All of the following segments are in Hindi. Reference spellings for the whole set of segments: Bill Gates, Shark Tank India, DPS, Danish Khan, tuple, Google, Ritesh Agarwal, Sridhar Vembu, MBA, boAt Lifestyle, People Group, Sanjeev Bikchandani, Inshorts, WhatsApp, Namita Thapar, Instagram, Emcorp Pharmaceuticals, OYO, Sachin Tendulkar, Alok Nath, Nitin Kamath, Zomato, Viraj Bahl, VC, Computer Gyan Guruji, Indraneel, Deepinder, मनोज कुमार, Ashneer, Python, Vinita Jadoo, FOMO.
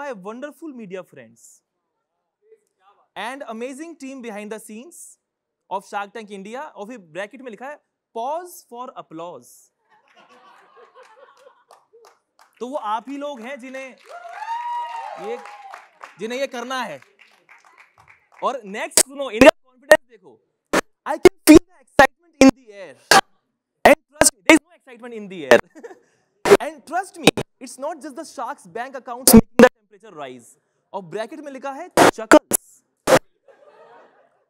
my wonderful media friends and amazing team behind the scenes of Shark Tank India. और फिर ब्रैकेट में लिखा है पॉज फॉर अपलॉज. तो वो आप ही लोग हैं जिन्हें ये करना है. और नेक्स्ट सुनो, इनका कॉन्फिडेंस देखो. I can feel the excitement in the air. And trust me, there is no excitement in the air. And trust me, it's not just the shark's bank accounts making the temperature rise. और ब्रैकेट में लिखा है चकल्स.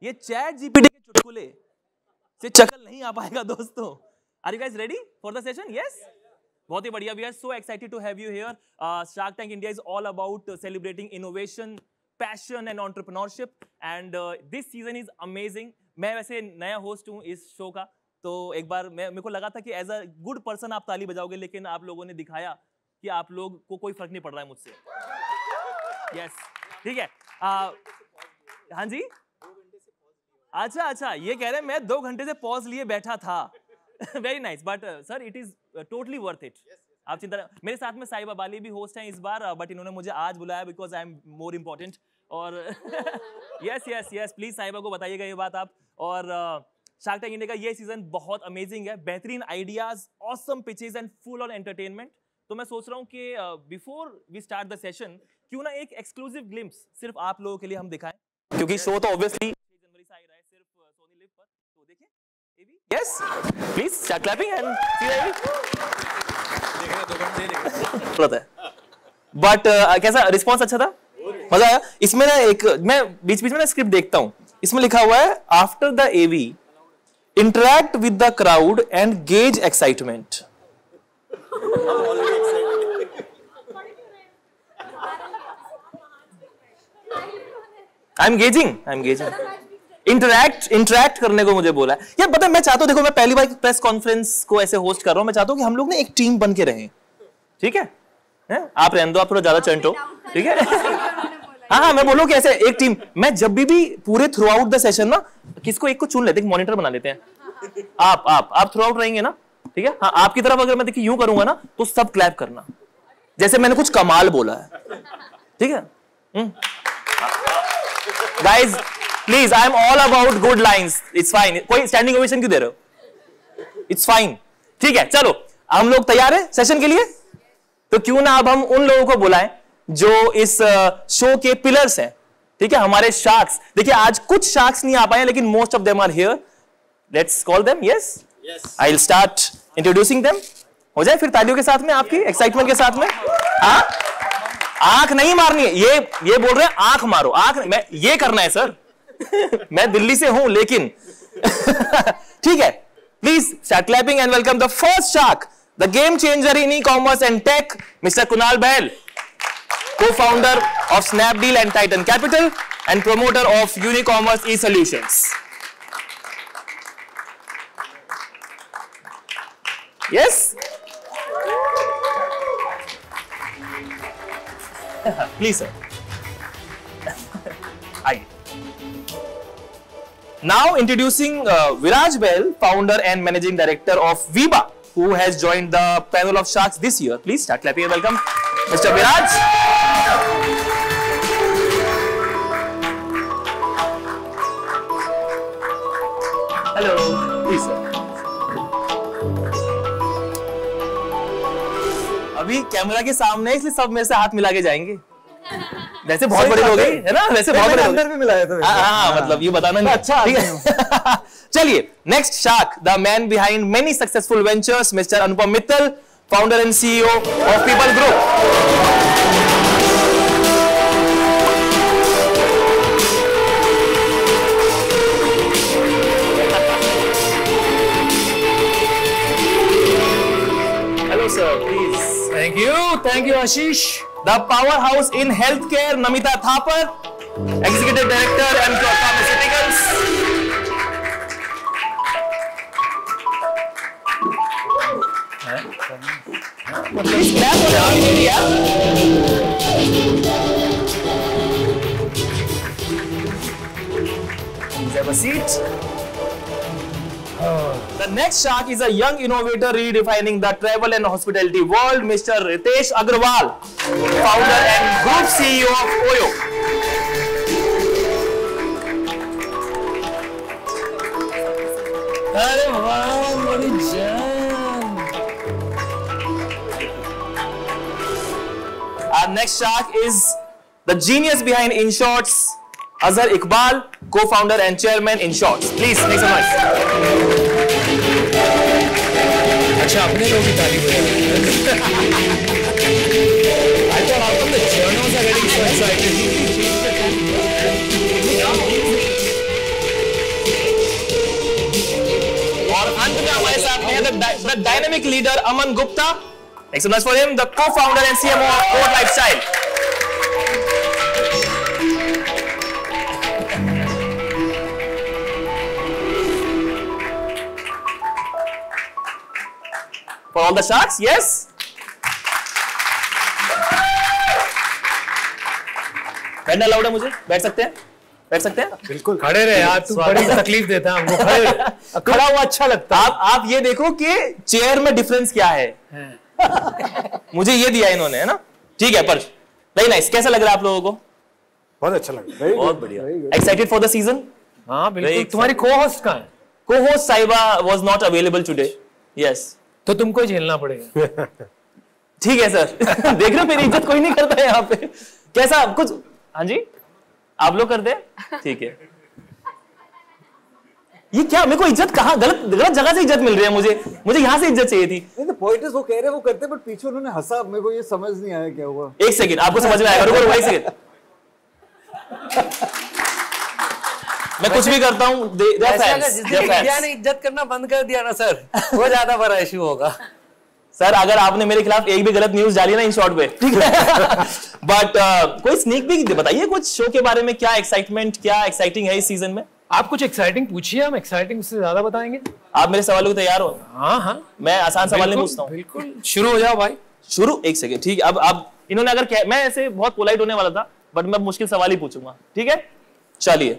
ये चैट जीपीटी के चुटकुले से चकल नहीं आ पाएगा दोस्तों. Are you guys ready for the session? Yes? बहुत ही बढ़िया. We are so excited to have you here. Shark Tank India is all about celebrating innovation, passion and entrepreneurship. And this season is amazing. मैं वैसे नया होस्ट हूँ इस शो का, तो एक बार मेरे को लगा था कि एज अ गुड पर्सन आप ताली बजाओगे, लेकिन आप लोगों ने दिखाया कि आप लोग को कोई फर्क नहीं पड़ रहा है मुझसे. यस, ठीक है. हाँ जी, अच्छा, ये कह रहे हैं मैं 2 घंटे से पॉज लिए बैठा था. Very nice. But sir, it is totally worth it. आप चिंता. मेरे साथ में साहिबा बाली भी होस्ट हैं इस बार, बट इन्होंने मुझे आज बुलाया because I am more important. और यस प्लीज साहिबा को बताइएगा ये बात आप. और शार्क टैंक इंडिया का ये सीजन बहुत अमेजिंग है. बेहतरीन ideas, awesome pitches and full on entertainment. तो मैं सोच रहा हूँ कि before we start the session, क्यों ना एक एक्सक्लूसिव ग्लिम्प्स सिर्फ आप लोगों के लिए हम दिखाएं, क्योंकि शो तो ऑब्वियसली 6 जनवरी से आ रहा है सिर्फ सोनी लिव पर. तो देखिए ये भी. Yes please start clapping and see I देख रहे 2 घंटे पता है. बट कैसा रिस्पांस? अच्छा था, मजा आया. इसमें ना एक मैं बीच-बीच में ना स्क्रिप्ट देखता हूं. इसमें लिखा हुआ है after the AV interact with the crowd and gauge excitement. I am gauging interact करने को मुझे बोला है. यार पता है, मैं चाहता हूं, देखो मैं पहली बार प्रेस कॉन्फ्रेंस को ऐसे होस्ट कर रहा हूं. मैं चाहता हूं कि हम लोग ना एक टीम बन के रहें. ठीक है, आप रहने दो, आप थोड़ा ज्यादा चंटो. ठीक है. हाँ, मैं बोलूं कि ऐसे एक टीम. मैं जब भी पूरे थ्रू आउट द सेशन ना किसको एक को चुन लेते हैं, मॉनिटर बना लेते हैं. आप थ्रू आउट रहेंगे ना. ठीक है. हाँ, आपकी तरफ अगर मैं देखिए यूं करूंगा ना, तो सब क्लैप करना जैसे मैंने कुछ कमाल बोला है. ठीक है guys, please, I am all about good lines. It's fine. कोई स्टैंडिंग ओवेशन क्यों दे रहे हो? It's fine. ठीक है, चलो हम लोग तैयार है सेशन के लिए. तो क्यों ना अब हम उन लोगों को बुलाएं जो इस शो के पिलर्स हैं. ठीक है, हमारे शार्क्स. देखिए आज कुछ शार्क्स नहीं आ पाए, लेकिन most of them are here. Let's call them. Yes, I will start introducing them. हो जाए फिर तालियों के साथ में, आपकी एक्साइटमेंट के साथ में. हाँ, आंख नहीं मारनी है. ये बोल रहे हैं आंख मारो, आंख. मैं ये करना है सर. मैं दिल्ली से हूं लेकिन. ठीक है, please start clapping and welcome the first shark, the game changer in e-commerce and tech, Mr. Kunal Bahl, co-founder of Snapdeal and Titan Capital and promoter of Uni Commerce E Solutions. Yes? Please sir. Hi. Now introducing Viraj Bahl, founder and managing director of VBA, who has joined the panel of sharks this year. Please start clapping and welcome Mr. Viraj. Hello, please sir. अभी कैमरा के सामने इसलिए सब मेरे से हाथ मिला के जाएंगे. वैसे बहुत बड़े लोग हैं ना, वैसे बहुत बड़े अंदर भी मिलाया था. हाँ, मतलब ये बताना नहीं. अच्छा, ठीक है. चलिए next shark, the man behind many successful ventures, mister Anupam Mittal, founder and CEO of People Group. Hello sir, please. Thank you Ashish. The powerhouse in healthcare, Namita Thapar, executive director, Emcorp Pharmaceuticals. Please clap for the India. Please have a seat. The next shark is a young innovator redefining the travel and hospitality world, Mr. Ritesh Agarwal, founder and groups CEO of OYO. अरे वाह मेरी जान। Our next shark is the genius behind Inshorts, Azhar Iqubal, co-founder and chairman Inshorts. Please make some noise. अच्छा अपने लोग की तारीफ और अंत में हमारे साथ हैं the dynamic leader Aman Gupta. Make some noise for him, the co-founder and CMO of boAt Lifestyle. For all the sharks, yes. बैठना अलाउड है मुझे? बैठ सकते हैं? बैठ सकते हैं? बिल्कुल खड़े रहे यार, तू बड़ी तकलीफ देता है हमको. खड़े खड़ा हुआ अच्छा लगता है. आप ये देखो कि चेयर में डिफरेंस क्या है. मुझे ये दिया इन्होंने, है ना? ठीक है. पर नहीं नाइस. कैसा लग रहा है आप लोगों को? बहुत अच्छा लग रहा है. बहुत बढ़िया. Excited for the season? हाँ बिल्कुल. तुम्हारी को-होस्ट कहाँ है? Co-host Saiba was not available today. Yes, तो तुमको झेलना पड़ेगा. ठीक है सर. देख रहे हो मेरी इज्जत कोई नहीं करता है यहाँ पे. कैसा कुछ? हाँ जी आप लोग करते हैं. ठीक है. ये क्या मेरे को इज्जत कहाँ? गलत जगह से इज्जत मिल रही है मुझे. मुझे यहाँ से इज्जत चाहिए थी. नहीं तो पॉइंट्स वो कह रहे हैं वो करते, बट पीछे उन्होंने हंसा. मेरे को ये समझ नहीं आया क्या हुआ. एक सेकेंड आपको समझ में आएगा. रुको भाई सेकेंड. मैं कुछ भी करता हूँ. ने इज्जत करना बंद कर दिया ना सर, वो ज्यादा बड़ा इश्यू होगा. सर अगर आपने मेरे खिलाफ एक भी गलत न्यूज डाली ना इन शॉर्ट पे, ठीक है. बट कोई स्नीक पिक बताइए कुछ शो के बारे में. क्या एक्साइटमेंट, क्या एक्साइटिंग है इस सीजन में? आप कुछ एक्साइटिंग पूछिए, हम एक्साइटिंग से ज्यादा बताएंगे. आप मेरे सवालों को तैयार हो? हाँ हाँ, मैं आसान सवाल नहीं पूछता हूँ. बिल्कुल शुरू हो जाओ भाई. शुरू एक सेकेंड. ठीक है. अब इन्होंने अगर मैं ऐसे बहुत पोलाइट होने वाला था, बट मैं मुश्किल सवाल ही पूछूंगा. ठीक है चलिए.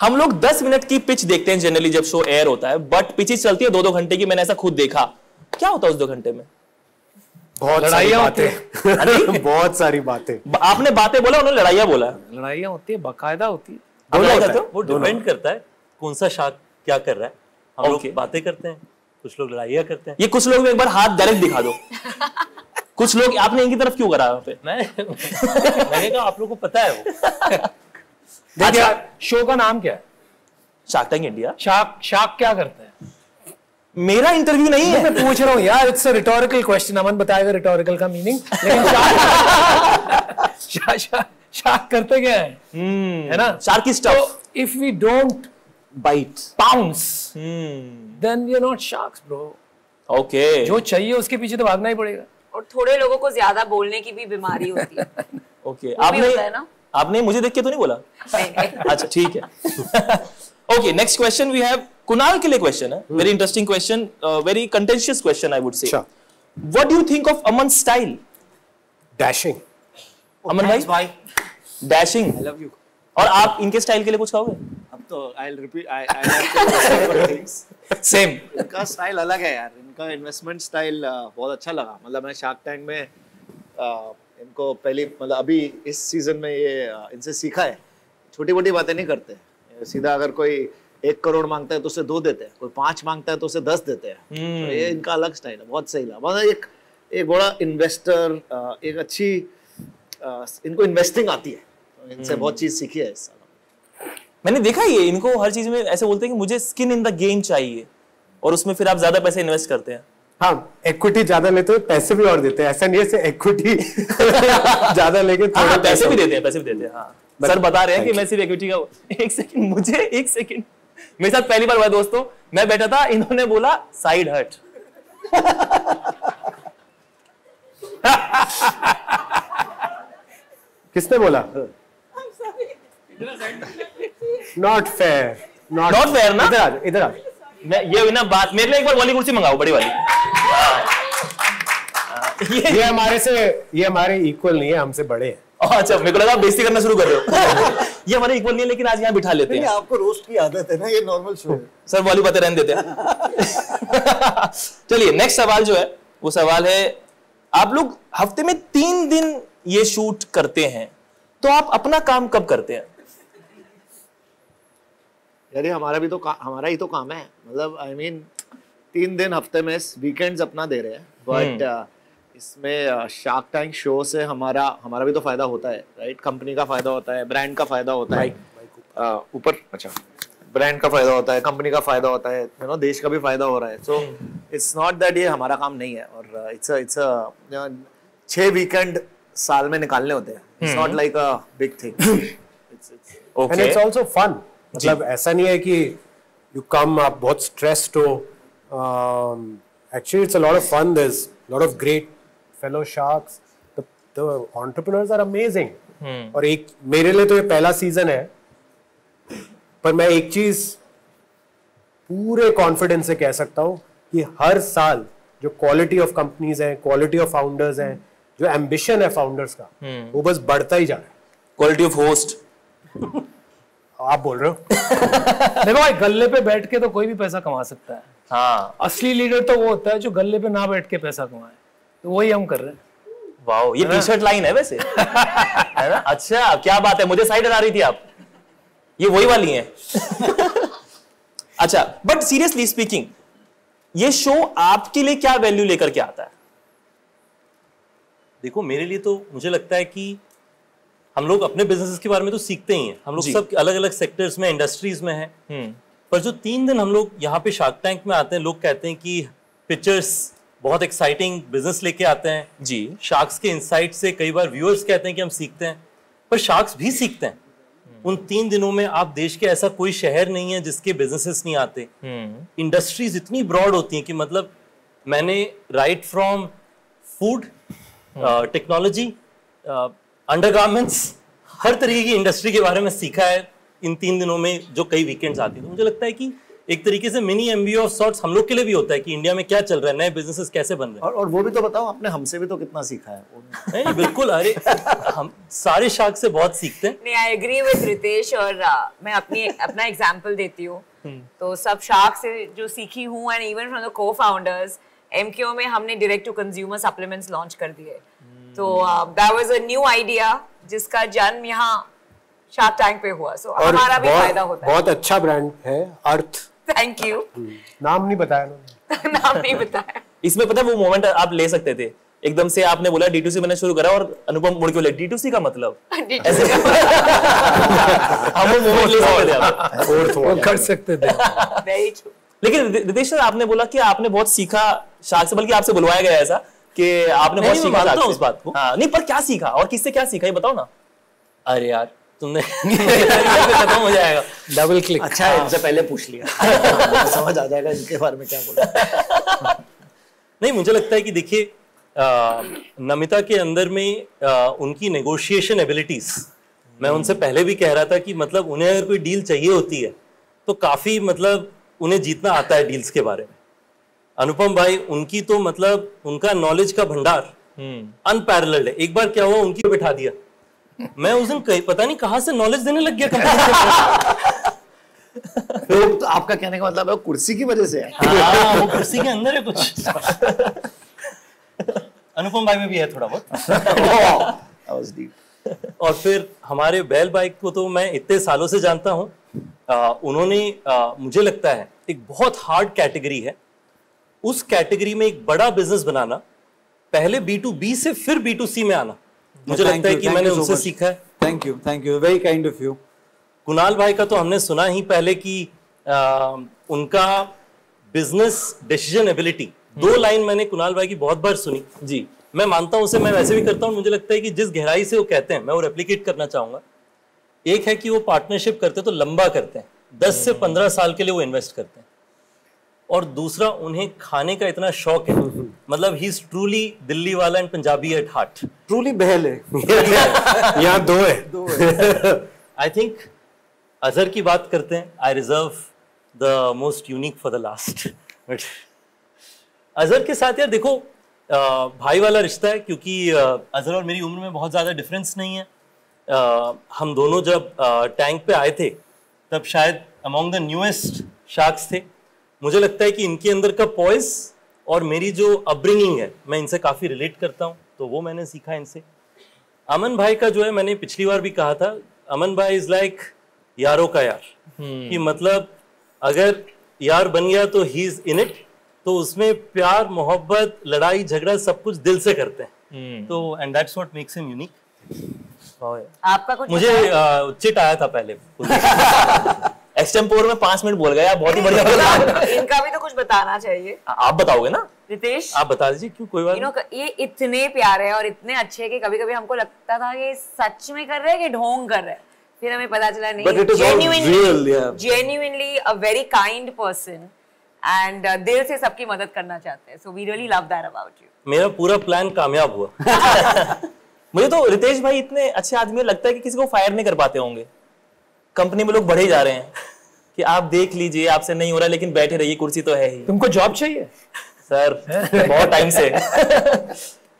हम लोग 10 मिनट की पिच देखते हैं जनरली जब शो एयर होता है, बट पिचेस चलती है 2-2 घंटे की. मैंने ऐसा खुद देखा. क्या होता है उस 2 घंटे में? बहुत लड़ाइयाँ होती हैं. बहुत सारी बातें. आपने बातें बोला, उन्होंने लड़ाइयाँ बोला. लड़ाइयाँ होती है, बाकायदा होती है. वो डिपेंड करता है कौन सा शार्क क्या कर रहा है. हम लोग बातें करते हैं, कुछ लोग लड़ाइयाँ करते हैं. ये कुछ लोग एक बार हाथ डायरेक्ट दिखा दो. कुछ लोग आपने इनकी तरफ क्यों करा? मैंने कहा आप लोग को पता है वो. देखिए शो का नाम क्या है? Shark tank India. शार्क क्या करते हैं? मेरा इंटरव्यू नहीं है, मैं पूछ रहा हूँ यार. It's a rhetorical question. Aman बताएगा रिटोरिकल का मीनिंग. लेकिन शार्क करते क्या है? है ना, shark stuff. If we don't bite, pounce, then we are not sharks bro. Okay, जो चाहिए उसके पीछे तो भागना ही पड़ेगा. और थोड़े लोगों को ज्यादा बोलने की भी बीमारी होती है. ओके, आपने मुझे देख के तो नहीं बोला? अच्छा ठीक है. Okay, next question we have Kunal के लिए. क्वेश्चन है very interesting question, very contentious question I would say. What do you think of Aman style? Dashing. Aman भाई डैशिंग, आई लव यू. और आप इनके स्टाइल के लिए कुछ कहोगे? अब तो I will repeat, I same. इनका स्टाइल अलग है यार. इनका इन्वेस्टमेंट स्टाइल बहुत अच्छा लगा. मतलब मैं शार्क टैंक में इनको पहले, मतलब अभी इस सीजन में ये इनसे सीखा है. छोटी मोटी बातें नहीं करते सीधा. अगर कोई 1 करोड़ मांगता है तो उसे 2 देते हैं, कोई 5 मांगता है तो उसे 10 देते हैं. तो ये इनका अलग स्टाइल है, बहुत सही लगा. मतलब एक बड़ा इन्वेस्टर, एक अच्छी इनको इन्वेस्टिंग आती है. तो इनसे बहुत चीज सीखी है इस साल मैंने. देखा ये इनको हर चीज में ऐसे बोलते हैं कि मुझे स्किन इन द गेम चाहिए, और उसमें फिर आप ज्यादा पैसे इन्वेस्ट करते हैं. हाँ, इक्विटी ज्यादा लेते हैं, पैसे भी और देते हैं. ऐसा नहीं है इक्विटी ज्यादा लेके थोड़ा पैसे भी देते हैं. पैसे भी देते हैं. हाँ सर बता रहे हैं कि मैं सिर्फ इक्विटी का. एक सेकंड, मुझे एक सेकंड. मेरे साथ पहली बार हुआ दोस्तों, मैं बैठा था, इन्होंने बोला साइड हट. किसने बोला? नॉट फेयर, नॉट फेयर ना. इधर आ. मैं ये हुई ना बात. मेरे लिए एक बार वाली कुर्सी मंगाओ, बड़ी वाली. ये हमारे इक्वल नहीं है, हमसे बड़े हैं. अच्छा, मेरे को लगा आप बेइज्जती करना शुरू कर रहे हो. ये हमारे इक्वल नहीं है, लेकिन आज यहाँ बिठा लेते हैं. आपको रोस्ट की आदत है ना, ये नॉर्मल शो है सर. वाली बातें रहने देते हैं. चलिए नेक्स्ट सवाल जो है वो सवाल है, आप लोग हफ्ते में 3 दिन ये शूट करते हैं, तो आप अपना काम कब करते हैं? यार हमारा ही तो काम है, मतलब आई मीन 3 दिन हफ्ते में वीकेंड्स अपना दे रहे हैं, बट इसमें शार्क टैंक शो से हमारा भी तो फायदा होता है, राइट? कंपनी का फायदा होता है, ब्रांड का फायदा होता है, ऊपर अच्छा ब्रांड का फायदा होता है, कंपनी का फायदा होता है, यू नो देश का भी फायदा हो रहा है। सो इट्स नॉट दैट ये हमारा काम नहीं है, और इट्स 6 वीकेंड साल में निकालने होते हैं, it's not like a big thing, and it's also fun. मतलब ऐसा नहीं है कि यू कम आप बहुत स्ट्रेस्ड हो, actually it's a lot of fun, there's a lot of great fellow sharks, the entrepreneurs are amazing। और एक मेरे लिए तो ये पहला सीजन है, पर मैं एक चीज पूरे कॉन्फिडेंस से कह सकता हूँ कि हर साल जो क्वालिटी ऑफ कंपनीज हैं, क्वालिटी ऑफ फाउंडर्स हैं, जो एम्बिशन है फाउंडर्स का वो बस बढ़ता ही जा रहा है। क्वालिटी ऑफ होस्ट आप बोल रहे हो? देखो भाई, गल्ले पे बैठ के तो कोई भी पैसा कमा सकता है। हाँ, असली लीडर तो वो होता है जो गल्ले पे ना बैठ के पैसा कमाए, तो वही हम कर रहे हैं। वाओ, ये टी-शर्ट लाइन है वैसे। है ना? अच्छा, क्या बात है, मुझे साइड हटा रही थी आप, ये वही वाली हैं। अच्छा, बट सीरियसली स्पीकिंग, ये शो आपके लिए क्या वैल्यू लेकर के आता है? देखो मेरे लिए तो मुझे लगता है कि हम लोग अपने बिजनेसेस के बारे में तो सीखते ही हैं, हम लोग सब अलग अलग सेक्टर्स में, इंडस्ट्रीज में हैं, पर जो 3 दिन हम लोग यहाँ पे शार्क टैंक में आते हैं, लोग कहते हैं कि पिक्चर्स बहुत एक्साइटिंग बिजनेस लेके आते हैं जी, शार्क्स के इनसाइट से कई बार व्यूअर्स कहते हैं कि हम सीखते हैं, पर शार्क्स भी सीखते हैं। उन 3 दिनों में आप देश के ऐसा कोई शहर नहीं है जिसके बिजनेसेस नहीं आते, इंडस्ट्रीज इतनी ब्रॉड होती हैं कि मतलब मैंने right from food, technology, undergarments, हर तरीके की इंडस्ट्री के बारे में सीखा है इन 3 दिनों में, जो कई वीकेंड्स आती है। तो मुझे लगता है कि एक तरीके से मिनी एमबीए ऑफ सॉर्ट्स हम लोग के लिए भी होता है कि इंडिया में क्या चल रहा है, नए बिजनेसेस कैसे बन रहे हैं। और वो भी तो बताओ, आपने हमसे भी तो कितना सीखा है। नहीं बिल्कुल, अरे हम सारे शार्क से बहुत सीखते हैं। नहीं, आई एग्री विद रितेश, और मैं अपना एग्जाम्पल देती हूँ तो सब शार्क से जो सीखी हूँ, एंड इवन फ्रॉम द को फाउंडर्स, एमक्यू में हमने direct to consumer supplements launch कर दिए, तो that was a new idea जिसका जन्म यहाँ शार्क टैंक पे हुआ। सो हमारा भी फायदा होता है। बहुत अच्छा ब्रांड है अर्थ। Thank you. नाम नहीं बताया। नाम नहीं बताया। इसमें पता है वो मोमेंट आप ले सकते थे, एकदम से आपने बोला D2C मैंने शुरू करा और अनुपम मुड़ के बोले D2C का मतलब ऐसे हम वो मोमेंट ले सकते थे, वो कर सकते थे। Very true. लेकिन रितेश सर, आपने बोला कि आपने बहुत सीखा शार्क से, बल्कि आपसे बुलवाया गया ऐसा कि आपने बहुत सीखा उस बात को। हाँ, नहीं पर क्या सीखा और किससे क्या सीखा ये बताओ ना। अरे यार तुमने खत्म हो जाएगा, डबल क्लिक। अच्छा है, इनसे पहले पूछ लिया, समझ आ जाएगा इनके बारे में क्या बोला। नहीं, मुझे लगता है कि देखिए नमिता के अंदर में उनकी नेगोशिएशन एबिलिटीज, मैं उनसे पहले भी कह रहा था कि मतलब उन्हें अगर कोई डील चाहिए होती है तो काफी मतलब उन्हें जीतना आता है डील्स के बारे में। अनुपम भाई, उनकी तो मतलब उनका नॉलेज का भंडार अनपैरेलल्ड है। एक बार क्या हुआ, उनकी बिठा दिया, मैं उस दिन पता नहीं कहां से नॉलेज देने लग गया। तो आपका कहने का मतलब है कुर्सी की वजह से है। हाँ, वो कुर्सी के अंदर है कुछ। अनुपम भाई में भी है थोड़ा बहुत। और फिर हमारे बैल भाई को तो मैं इतने सालों से जानता हूँ, उन्होंने मुझे लगता है एक बहुत हार्ड कैटेगरी है, उस कैटेगरी में एक बड़ा बिजनेस बनाना, पहले B2B से फिर B2C में आना, मुझे लगता है कि मैंने उनसे सीखा है। Thank you, very kind of you. Kunal भाई का तो हमने सुना ही पहले कि उनका बिजनेस डिसीजन एबिलिटी, 2 लाइन मैंने कुणाल भाई की बहुत बार सुनी जी, मैं मानता हूँ उसे, मैं वैसे भी करता हूँ। मुझे लगता है कि जिस गहराई से वो कहते हैं मैं वो रेप्लिकेट करना चाहूंगा। एक है कि वो पार्टनरशिप करते तो लंबा करते हैं, 10 से 15 साल के लिए वो इन्वेस्ट करते हैं, और दूसरा उन्हें खाने का इतना शौक है, मतलब ही इज ट्रूली दिल्ली वाला and Punjabi at heart, truly Bahl है। यहाँ दो है। आई थिंक अजहर की बात करते हैं, I reserve the most unique for the last. But Azhar के साथ यार देखो भाई वाला रिश्ता है, क्योंकि अजहर और मेरी उम्र में बहुत ज़्यादा डिफरेंस नहीं है। हम दोनों जब टैंक पे आए थे तब शायद अमॉन्ग द न्यूएस्ट शार्क्स थे। मुझे लगता है कि इनके अंदर का पॉइज और मेरी जो अपब्रिंगिंग है, मैं इनसे काफ़ी रिलेट करता हूँ, तो वो मैंने सीखा इनसे। अमन भाई का जो है मैंने पिछली बार भी कहा था, अमन भाई इज लाइक यारों का यार, कि मतलब अगर यार बन गया तो ही इज इन इट, तो उसमें प्यार मोहब्बत लड़ाई झगड़ा सब कुछ दिल से करते हैं, तो and that's what makes him unique. आपका कुछ मुझे चिट आया था पहले एक्सटेम्पोर में 5 मिनट बोल गए आप, बहुत ही बढ़िया। इनका भी तो कुछ बताना चाहिए, आप बताओगे ना रितेश, आप बता दीजिए क्यों, कोई बात नहीं। ये इतने प्यारे हैं और इतने अच्छे हैं कि कभी कभी हमको लगता था कि सच में कर रहे हैं कि ढोंग कर रहे हैं, फिर हमें पता चला नहीं, genuinely a very kind person and दिल से सबकी मदद करना चाहते हैं, so we really love that about you. मेरा पूरा प्लान कामयाब हुआ। मुझे तो रितेश भाई इतने अच्छे आदमी, लगता है कि किसी को फायर नहीं कर पाते होंगे। कंपनी में लोग बढ़े जा रहे हैं कि आप देख लीजिए आपसे नहीं हो रहा लेकिन बैठे रहिए, कुर्सी तो है ही। तुमको जॉब चाहिए सर बहुत टाइम से।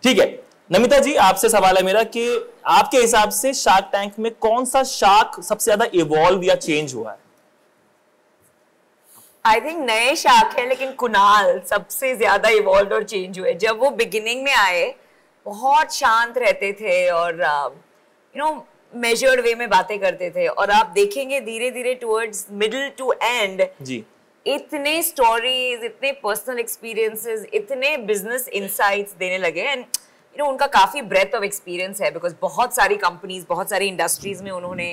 ठीक है नमिता जी, आपसे सवाल है मेरा कि आपके हिसाब से शार्क टैंक में कौन सा शार्क सबसे ज्यादा इवॉल्व या चेंज हुआ है? आई थिंक नए शार्क है, लेकिन कुणाल सबसे ज्यादा इवॉल्व और चेंज हुए। जब वो बिगिनिंग में आए बहुत शांत रहते थे और यू नो मेजर्ड वे में बातें करते थे, और आप देखेंगे धीरे धीरे टुवर्ड्स मिडिल टू एंड इतने स्टोरीज, इतने पर्सनल एक्सपीरियंसेस, इतने बिजनेस इनसाइट्स देने लगे। एंड यू नो उनका काफ़ी ब्रेथ ऑफ एक्सपीरियंस है, बिकॉज बहुत सारी कंपनीज, बहुत सारी इंडस्ट्रीज में उन्होंने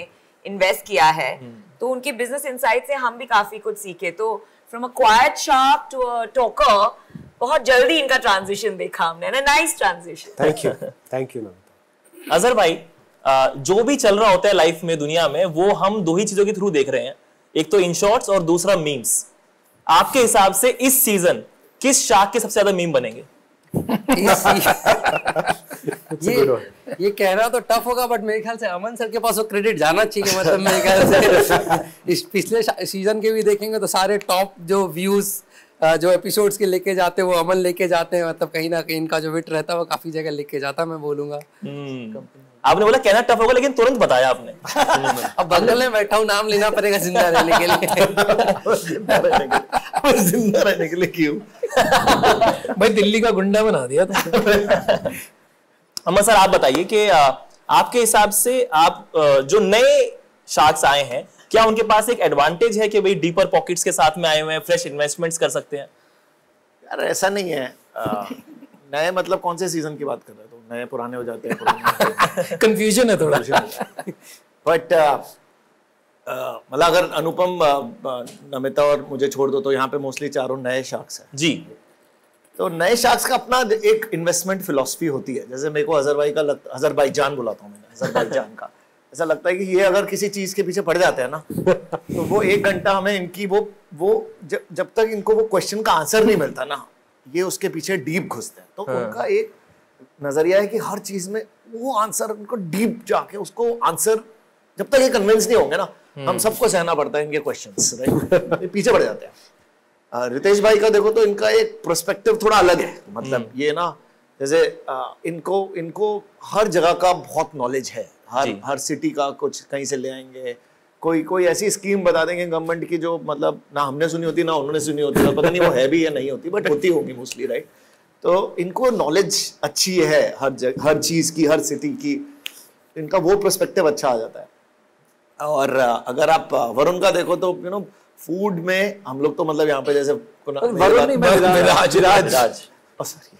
इन्वेस्ट किया है, तो उनके बिजनेस इनसाइट से हम भी काफ़ी कुछ सीखे। तो from a quiet shark to a talker, बहुत जल्दी इनका ट्रांजिशन देखा हमने, ना nice transition. Thank you, thank you. Azhar भाई, जो भी चल रहा होता है लाइफ में दुनिया में, वो हम दो ही चीजों के थ्रू देख रहे हैं, एक तो इंशॉर्ट्स और दूसरा मीम्स। आपके हिसाब से इस सीजन किस शार्क के सबसे ज्यादा मीम बनेंगे? ये कहना तो टफ होगा, बट मेरे ख्याल से अमन सर के पास वो क्रेडिट जाना चाहिए। मतलब मेरे ख्याल से इस पिछले सीजन के भी देखेंगे तो सारे टॉप जो व्यूज जो एपिसोड्स के लेके जाते हैं वो अमन लेके जाते हैं। मतलब कहीं ना कहीं इनका जो विट रहता है वो काफी जगह लेके जाता है, मैं बोलूंगा। आपने बोला कहना टफ होगा, लेकिन तुरंत बताया आपने। अब बंगल में बैठा हूँ, नाम लेना पड़ेगा जिंदा रहने के लिए। जिंदा रहने के लिए क्यों भाई, दिल्ली का गुंडा बना दिया। अमन सर आप बताइए कि आपके हिसाब से आप जो नए शार्क्स आए हैं, क्या उनके पास एक एडवांटेज है कि भाई डीपर पॉकेट्स के साथ में आए हुए हैं, फ्रेश इन्वेस्टमेंट्स कर सकते हैं? यार ऐसा नहीं है। नए मतलब कौन से सीजन की बात कर रहे हो? तो नए पुराने हो जाते हैं, कंफ्यूजन है थोड़ा। बट मतलब अगर अनुपम, नमिता और मुझे छोड़ दो तो यहाँ पे मोस्टली चारों नए शार्क्स हैं जी। तो नए शार्क्स का अपना एक इन्वेस्टमेंट फिलॉसफी होती है। जैसे मेरे को अजरबैजान बुलाता हूँ, मैंने अजरबैजान का ऐसा लगता है कि ये अगर किसी चीज के पीछे पड़ जाते हैं ना, तो वो 1 घंटा हमें इनकी वो जब तक इनको वो क्वेश्चन का आंसर नहीं मिलता ना, ये उसके पीछे डीप घुसते हैं। तो उनका एक नजरिया है कि हर चीज में वो आंसर, उनको डीप जाके उसको आंसर, जब तक ये कन्विंस नहीं होंगे ना, हम सबको सहना पड़ता है इनके क्वेश्चंस, राइट, पीछे पड़ जाते हैं। रितेश भाई का देखो तो इनका एक पर्सपेक्टिव थोड़ा अलग है। मतलब ये ना, जैसे इनको हर जगह का बहुत नॉलेज है, हर सिटी का कुछ कहीं से ले आएंगे, कोई ऐसी स्कीम बता देंगे गवर्नमेंट की जो मतलब ना हमने सुनी होती ना उन्होंने सुनी होती ना, पता नहीं वो है भी या नहीं होती, बट होती होगी मोस्टली, राइट। तो इनको नॉलेज अच्छी है हर चीज़ की, हर सिटी की, इनका वो पर्सपेक्टिव अच्छा आ जाता है। और अगर आप वरुण का देखो तो यू नो फूड में हम लोग तो मतलब यहाँ पे जैसे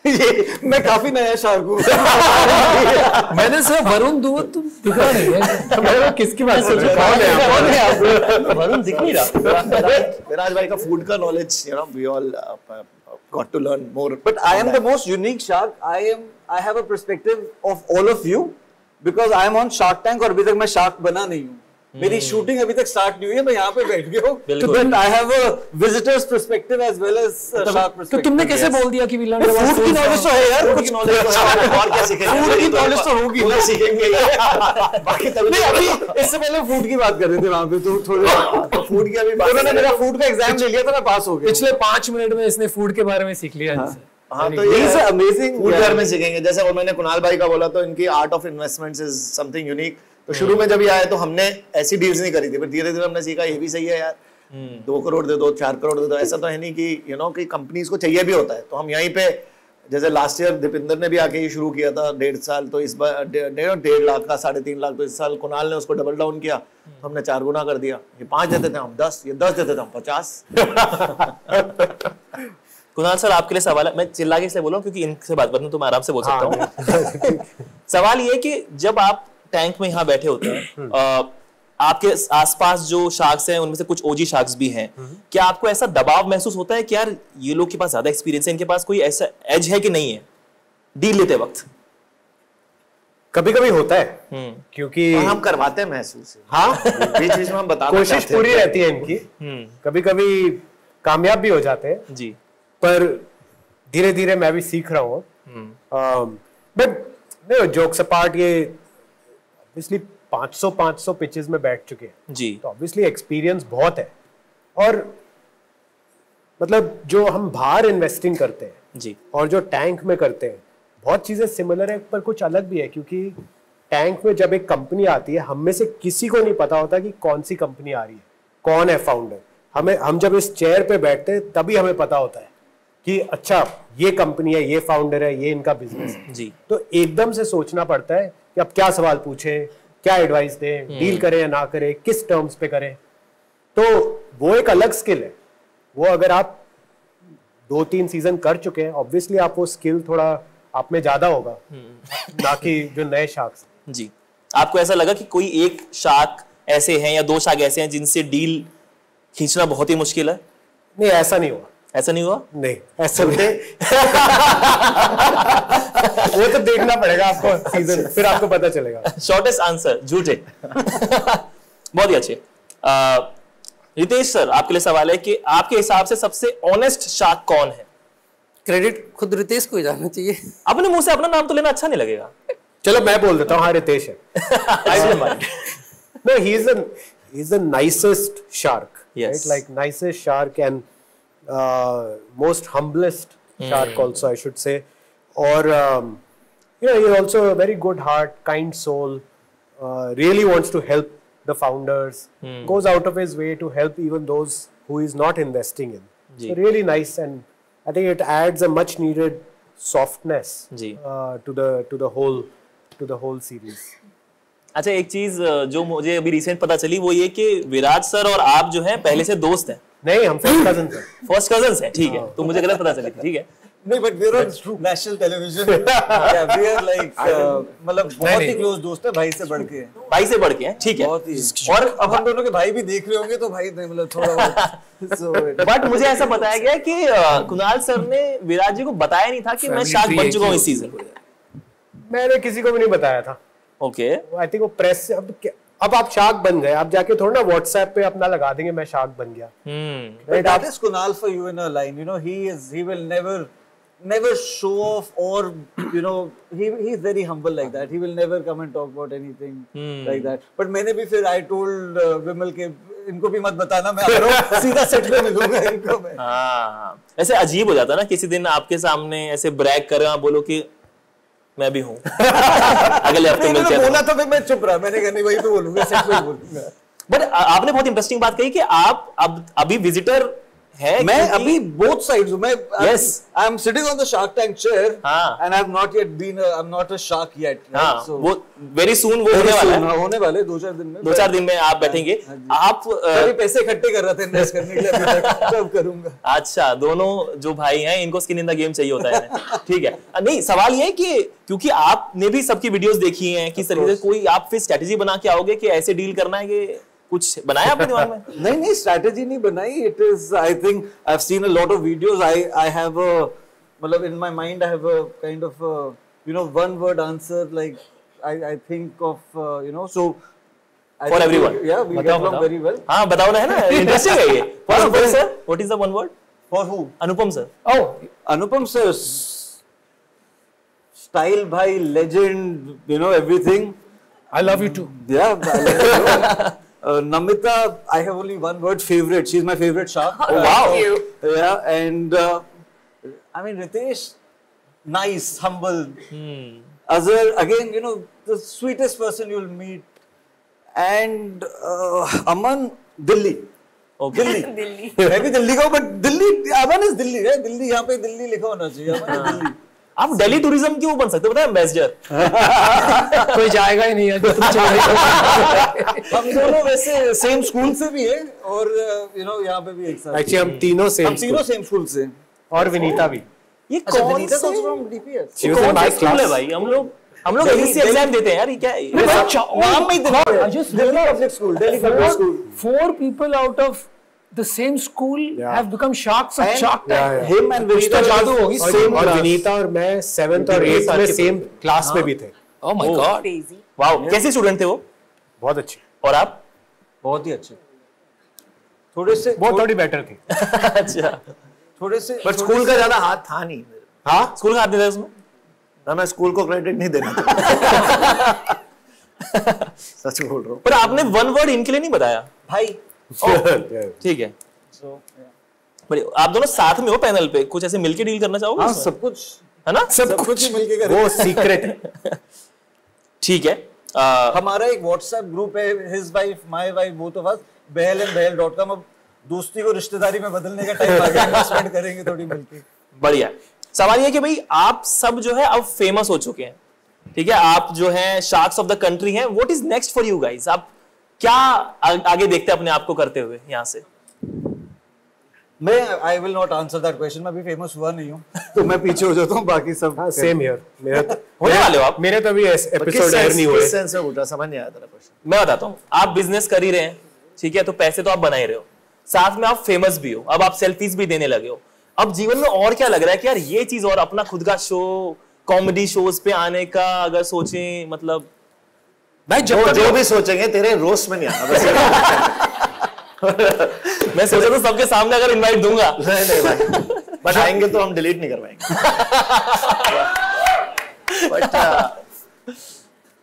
ये मैं काफी नया शार्क हूँ। मैंने सिर्फ वरुण दूध तुम दिखा नहीं है। मैंने किसकी बात सोच रहा हूँ, वरुण दिख नहीं रहा। विराज भाई का फूड का knowledge, you know we all got to learn more, but I am the most unique shark. I have a perspective of all of you because I am on Shark Tank और अभी तक मैं शार्क बना नहीं हूँ। मेरी शूटिंग अभी तक स्टार्ट नहीं हुई है, मैं यहाँ पे बैठ गया हूँ। But I have a visitor's perspective as well as shark perspective. तो तुमने कैसे बोल दिया कि विलन फूड की नॉलेज तो है यार, कुछ नॉलेज और क्या सीखेंगे, फूड की नॉलेज तो होगी, पूरा सीखेंगे बाकी। तभी अभी इससे पहले फूड की बात कर रहे थे वहां पे, तो थोड़ी फूड की अभी बात। मैंने मेरा फूड का एग्जाम ले लिया था, मैं पास हो गया। पिछले 5 मिनट में इसने फूड के बारे में सीख लिया। हाँ तो ये अमेजिंग फूड घर में सीखेंगे। जैसे और मैंने कुणाल भाई का बोला तो इनकी art of investments is something unique. तो शुरू में जब ये आए तो हमने ऐसी डील्स नहीं करी थी, पर धीरे धीरे हमने सीखा ये भी सही है यार, 2 करोड़ दे दो, 4 करोड़ दे दो। ऐसा तो है नहीं कि यू नो कि कंपनीज को चाहिए भी होता है। तो हम यहीं पे जैसे लास्ट ईयर दीपेंद्र ने भी आके ये शुरू किया था 1.5 साल, तो इस बार 1.5 लाख का 3.5 लाख, तो इस साल कुणाल ने उसको डबल डाउन किया, तो हमने 4 गुना कर दिया। ये 5 देते थे हम 10, ये 10 देते थे हम 50। कुणाल सर आपके लिए सवाल है, मैं चिल्ला के इसलिए बोल रहा हूँ क्योंकि इनसे बात करना तुम आराम से बोल सकता हूँ। सवाल ये कि जब आप टैंक में यहाँ बैठे होते हैं, आपके आसपास जो शार्क्स हैं उनमें से कुछ ओजी शार्क्स भी हैं, क्या आपको ऐसा दबाव महसूस होता है कि यार ये लोग के पास ज्यादा एक्सपीरियंस है, इनके पास कोई ऐसा एज है कि नहीं है डील लेते वक्त? कभी कभी होता है क्योंकि हम करवाते हैं महसूस। हाँ, बीच-बीच में हम बताते हैं, कोशिश पूरी रहती है इनकी, कभी कभी कामयाब भी हो जाते हैं जी, पर धीरे धीरे मैं भी सीख रहा हूँ। बट जोक्स अपार्ट, ये 500 पिचेस में बैठ चुके हैं जी, तो ऑब्वियसली एक्सपीरियंस बहुत है। और मतलब जो हम बाहर इन्वेस्टिंग करते हैं जी और जो टैंक में करते हैं, बहुत चीजें सिमिलर है पर कुछ अलग भी है, क्योंकि टैंक में जब एक कंपनी आती है, हम में से किसी को नहीं पता होता कि कौन सी कंपनी आ रही है, कौन है फाउंडर। हम जब इस चेयर पे बैठते हैं तभी हमें पता होता है कि अच्छा ये कंपनी है, ये फाउंडर है, ये इनका बिजनेस है जी। तो एकदम से सोचना पड़ता है कि अब क्या सवाल पूछे, क्या एडवाइस दें, डील करें या ना करें, किस टर्म्स पे करें। तो वो एक अलग स्किल है, वो अगर आप 2-3 सीजन कर चुके हैं ऑब्वियसली आप वो स्किल थोड़ा आप में ज्यादा होगा, ना कि जो नए शार्क्स जी। आपको ऐसा लगा कि कोई एक शार्क ऐसे हैं या 2 शार्क ऐसे हैं जिनसे डील खींचना बहुत ही मुश्किल है? नहीं, ऐसा नहीं हुआ। ऐसा नहीं हुआ? नहीं, ऐसा नहीं। वो तो देखना पड़ेगा आपको सीजन, फिर आपको पता चलेगा। शॉर्टेस्ट आंसर, झूठे। बहुत ही अच्छे। रितेश सर आपके लिए सवाल है कि आपके हिसाब से सबसे ऑनेस्ट शार्क कौन है? क्रेडिट खुद रितेश को ही जाना चाहिए, अपने मुंह से अपना नाम तो लेना अच्छा नहीं लगेगा। चलो मैं बोल देता हूँ, हाँ रितेश है। he is the nicest shark, right? Like nicest shark and most humblest shark also, I should say. Or you know, he's also a very good heart, kind soul, really wants to help the founders, goes out of his way to help even those who is not investing in. So really nice, and I think it adds a much needed softness to the whole series. अच्छा, एक चीज जो मुझे अभी रिसेंट पता चली वो ये कि विराज सर और आप जो हैं पहले से दोस्त हैं। नहीं, हम फर्स्ट कजन्स हैं। ठीक है, तो मुझे गलत पता चला। ठीक है, नहीं but we are on national television, we are like मतलब बहुत ही क्लोज दोस्त है, भाई से बढ़ के हैं। ठीक है, और अब हम दोनों के भाई भी देख रहे होंगे, तो भाई मतलब थोड़ा। बट मुझे ऐसा बताया गया कि कुणाल सर ने विराज जी को बताया नहीं था कि मैं शार्क बन चुका हूँ इस सीजन। मैंने किसी को भी नहीं बताया था। ओके, आई थिंक वो प्रेस से अब आप शार्क बन गए, आप जाके थोड़ा ना व्हाट्सएप पे अपना लगा देंगे मैं शार्क बन गया। But that is Kunal for you in a line, you know, he will never show off, और you know he is very humble like that, he will never come and talk about anything like that. But मैंने भी फिर आई टोल्ड विमल के इनको भी मत बताना, मैं आ रहा हूं सीधा सेट पे मिलूंगा इनको मैं। हां, ऐसे अजीब हो जाता ना किसी दिन आपके सामने ऐसे ब्रैग कर रहा, बोलो कि मैं भी हूँ। अगले हफ्ते मिलते हैं। बोला था मैं चुप रहा, मैंने कहा नहीं वही तो बोलूंगा, सच में बोलूंगा। बट आपने बहुत इंटरेस्टिंग बात कही कि आप अब अभी विजिटर हैं। मैं अभी बोथ साइड्स हूं, मैं yes I am sitting on the Shark Tank chair and I have not yet been, I am not a shark yet. So वो वेरी सून वो होने वाले 2-4 दिन में आप बैठेंगे। आप अभी पैसे इकट्ठे कर रहे थे इन्वेस्ट करने के लिए, अभी तक सब करूंगा। अच्छा, दोनों जो भाई हैं इनको स्किन इन द गेम चाहिए होता है। ठीक है, नहीं सवाल ये है कि क्योंकि आपने भी सबकी वीडियोस देखी हैं कि सर कोई आप फिर स्ट्रेटजी बना के आओगे कि ऐसे डील करना है कि कुछ बनाया आपने दिमाग में? नहीं स्ट्रेटजी नहीं बनाई। It is, I think I have seen a lot of videos, I have a मतलब in my mind I have a kind of you know one word answer, like I think of you know, so for everyone yeah we get on very well. हां बताओ ना, है ना, इंटरेस्टिंग है ये। For sir what is the one word for who? Anupam sir. Oh, Anupam sir style भाई, legend, you know everything. I love you too. Yeah Namita, I have only one word: favorite. She is my favorite shark. Oh, wow! Thank you. Yeah, and I mean Ritesh, nice, humble. Azhar, again, you know, the sweetest person you'll meet, and Aman, Delhi. Okay. Delhi. I mean Delhi, but Delhi. Aman is Delhi. Yeah, Delhi. यहाँ पे Delhi लिखा होना चाहिए. Aman is Delhi. आप दिल्ली टूरिज्म क्यों बन सकते हो, पता है एम्बेसडर कोई जाएगा ही नहीं है। हम दोनों वैसे सेम स्कूल से भी है और यू नो यहाँ पे भी एक साथ एक्चुअली हम तीनों सेम स्कूल से और विनीता भी। ये कौन से डीपीएस स्कूल है भाई? हम लोग एग्जाम देते हैं यार, ये क्या नाम में Delhi school, Delhi Public School. 4 people out of the same school have become sharks of Shark Tank. Him and Vinita Jadoo होगी same और विनीता और मैं 7th और 8th में सेम क्लास में भी थे। Oh my God, wow, कैसे स्टूडेंट थे वो? बहुत अच्छे। और आप? बहुत ही अच्छे। थोड़े से बहुत थोड़ी बेटर थे। अच्छा, थोड़े से। बट स्कूल का ज़्यादा हाथ था नहीं। हाँ, स्कूल का हाथ नहीं था उसमें। ना मैं स्कूल को क्रेडिट नहीं देना। सच बोल रहा हूँ। पर आपने 1 word इनके लिए नहीं बताया। भाई ठीक है, बढ़िया। आप दोनों साथ में हो पैनल पे, कुछ ऐसे मिलके डील करना चाहोगे? सब कुछ है ना, सब कुछ मिलके करेंगे, वो सीक्रेट है। ठीक है, हमारा एक व्हाट्सएप ग्रुप है, his wife my wife both of us, Bahl and बहल.com। अब दोस्ती को रिश्तेदारी में बदलने का टाइम आ गया, इन्वेस्टमेंट करेंगे थोड़ी मिलके। बढ़िया। सवाल यह कि भाई आप सब जो है अब फेमस हो चुके हैं, ठीक है, आप जो है शार्क्स ऑफ द कंट्री हैं, what is next for you guys? आप क्या आगे देखते हैं अपने आप को करते हुए यहाँ से? मैं I will not answer that question, मैं भी फेमस हुआ नहीं हूँ तो मैं पीछे हो जाता हूँ, बाकी सब सेम हियर। मेरा होने वाले हो आप? मेरे तो अभी एपिसोड एयर नहीं हुए। सेंस में उल्टा समझ नहीं आया था क्वेश्चन। मैं बताता हूँ, आप बिजनेस कर ही रहे हैं, ठीक है, तो पैसे तो आप बना ही रहे हो, साथ में आप फेमस भी हो, अब आप सेल्फीज भी देने लगे हो, अब जीवन में और क्या लग रहा है कि यार ये चीज और अपना खुद का शो, कॉमेडी शोज पे आने का अगर सोचें, मतलब भाई जो भी सोचेंगे तेरे रोस्ट में नहीं आना। मैं सोचा तो सबके सामने अगर इनवाइट दूंगा। नहीं भाई, बट आएंगे तो हम डिलीट नहीं करवाएंगे। बट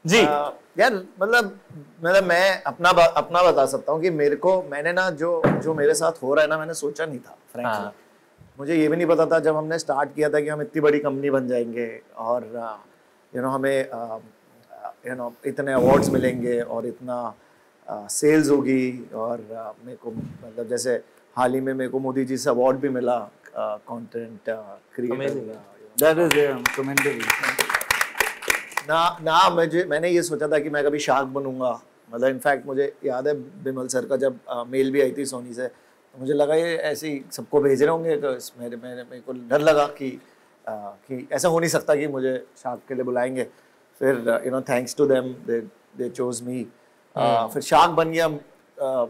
जी यार, मतलब मैं अपना बता सकता हूँ कि मैंने ना जो मेरे साथ हो रहा है ना, मैंने सोचा नहीं था फ्रेंकली। मुझे ये भी नहीं पता था जब हमने स्टार्ट किया था कि हम इतनी बड़ी कंपनी बन जाएंगे और यू नो हमें इतने अवार्ड्स मिलेंगे और इतना सेल्स होगी। और मेरे को मतलब जैसे हाल ही में मेरे को मोदी जी से अवार्ड भी मिला कंटेंट क्रिएटर ना। मैंने ये सोचा था कि मैं कभी शार्क बनूंगा, मतलब इनफैक्ट मुझे याद है बिमल सर का जब मेल भी आई थी सोनी से, तो मुझे लगा ये ऐसे ही सबको भेज रहे होंगे, तो मेरे को डर लगा कि ऐसा हो नहीं सकता कि मुझे शार्क के लिए बुलाएंगे। फिर you know thanks to them they chose me, फिर शार्क बन गया।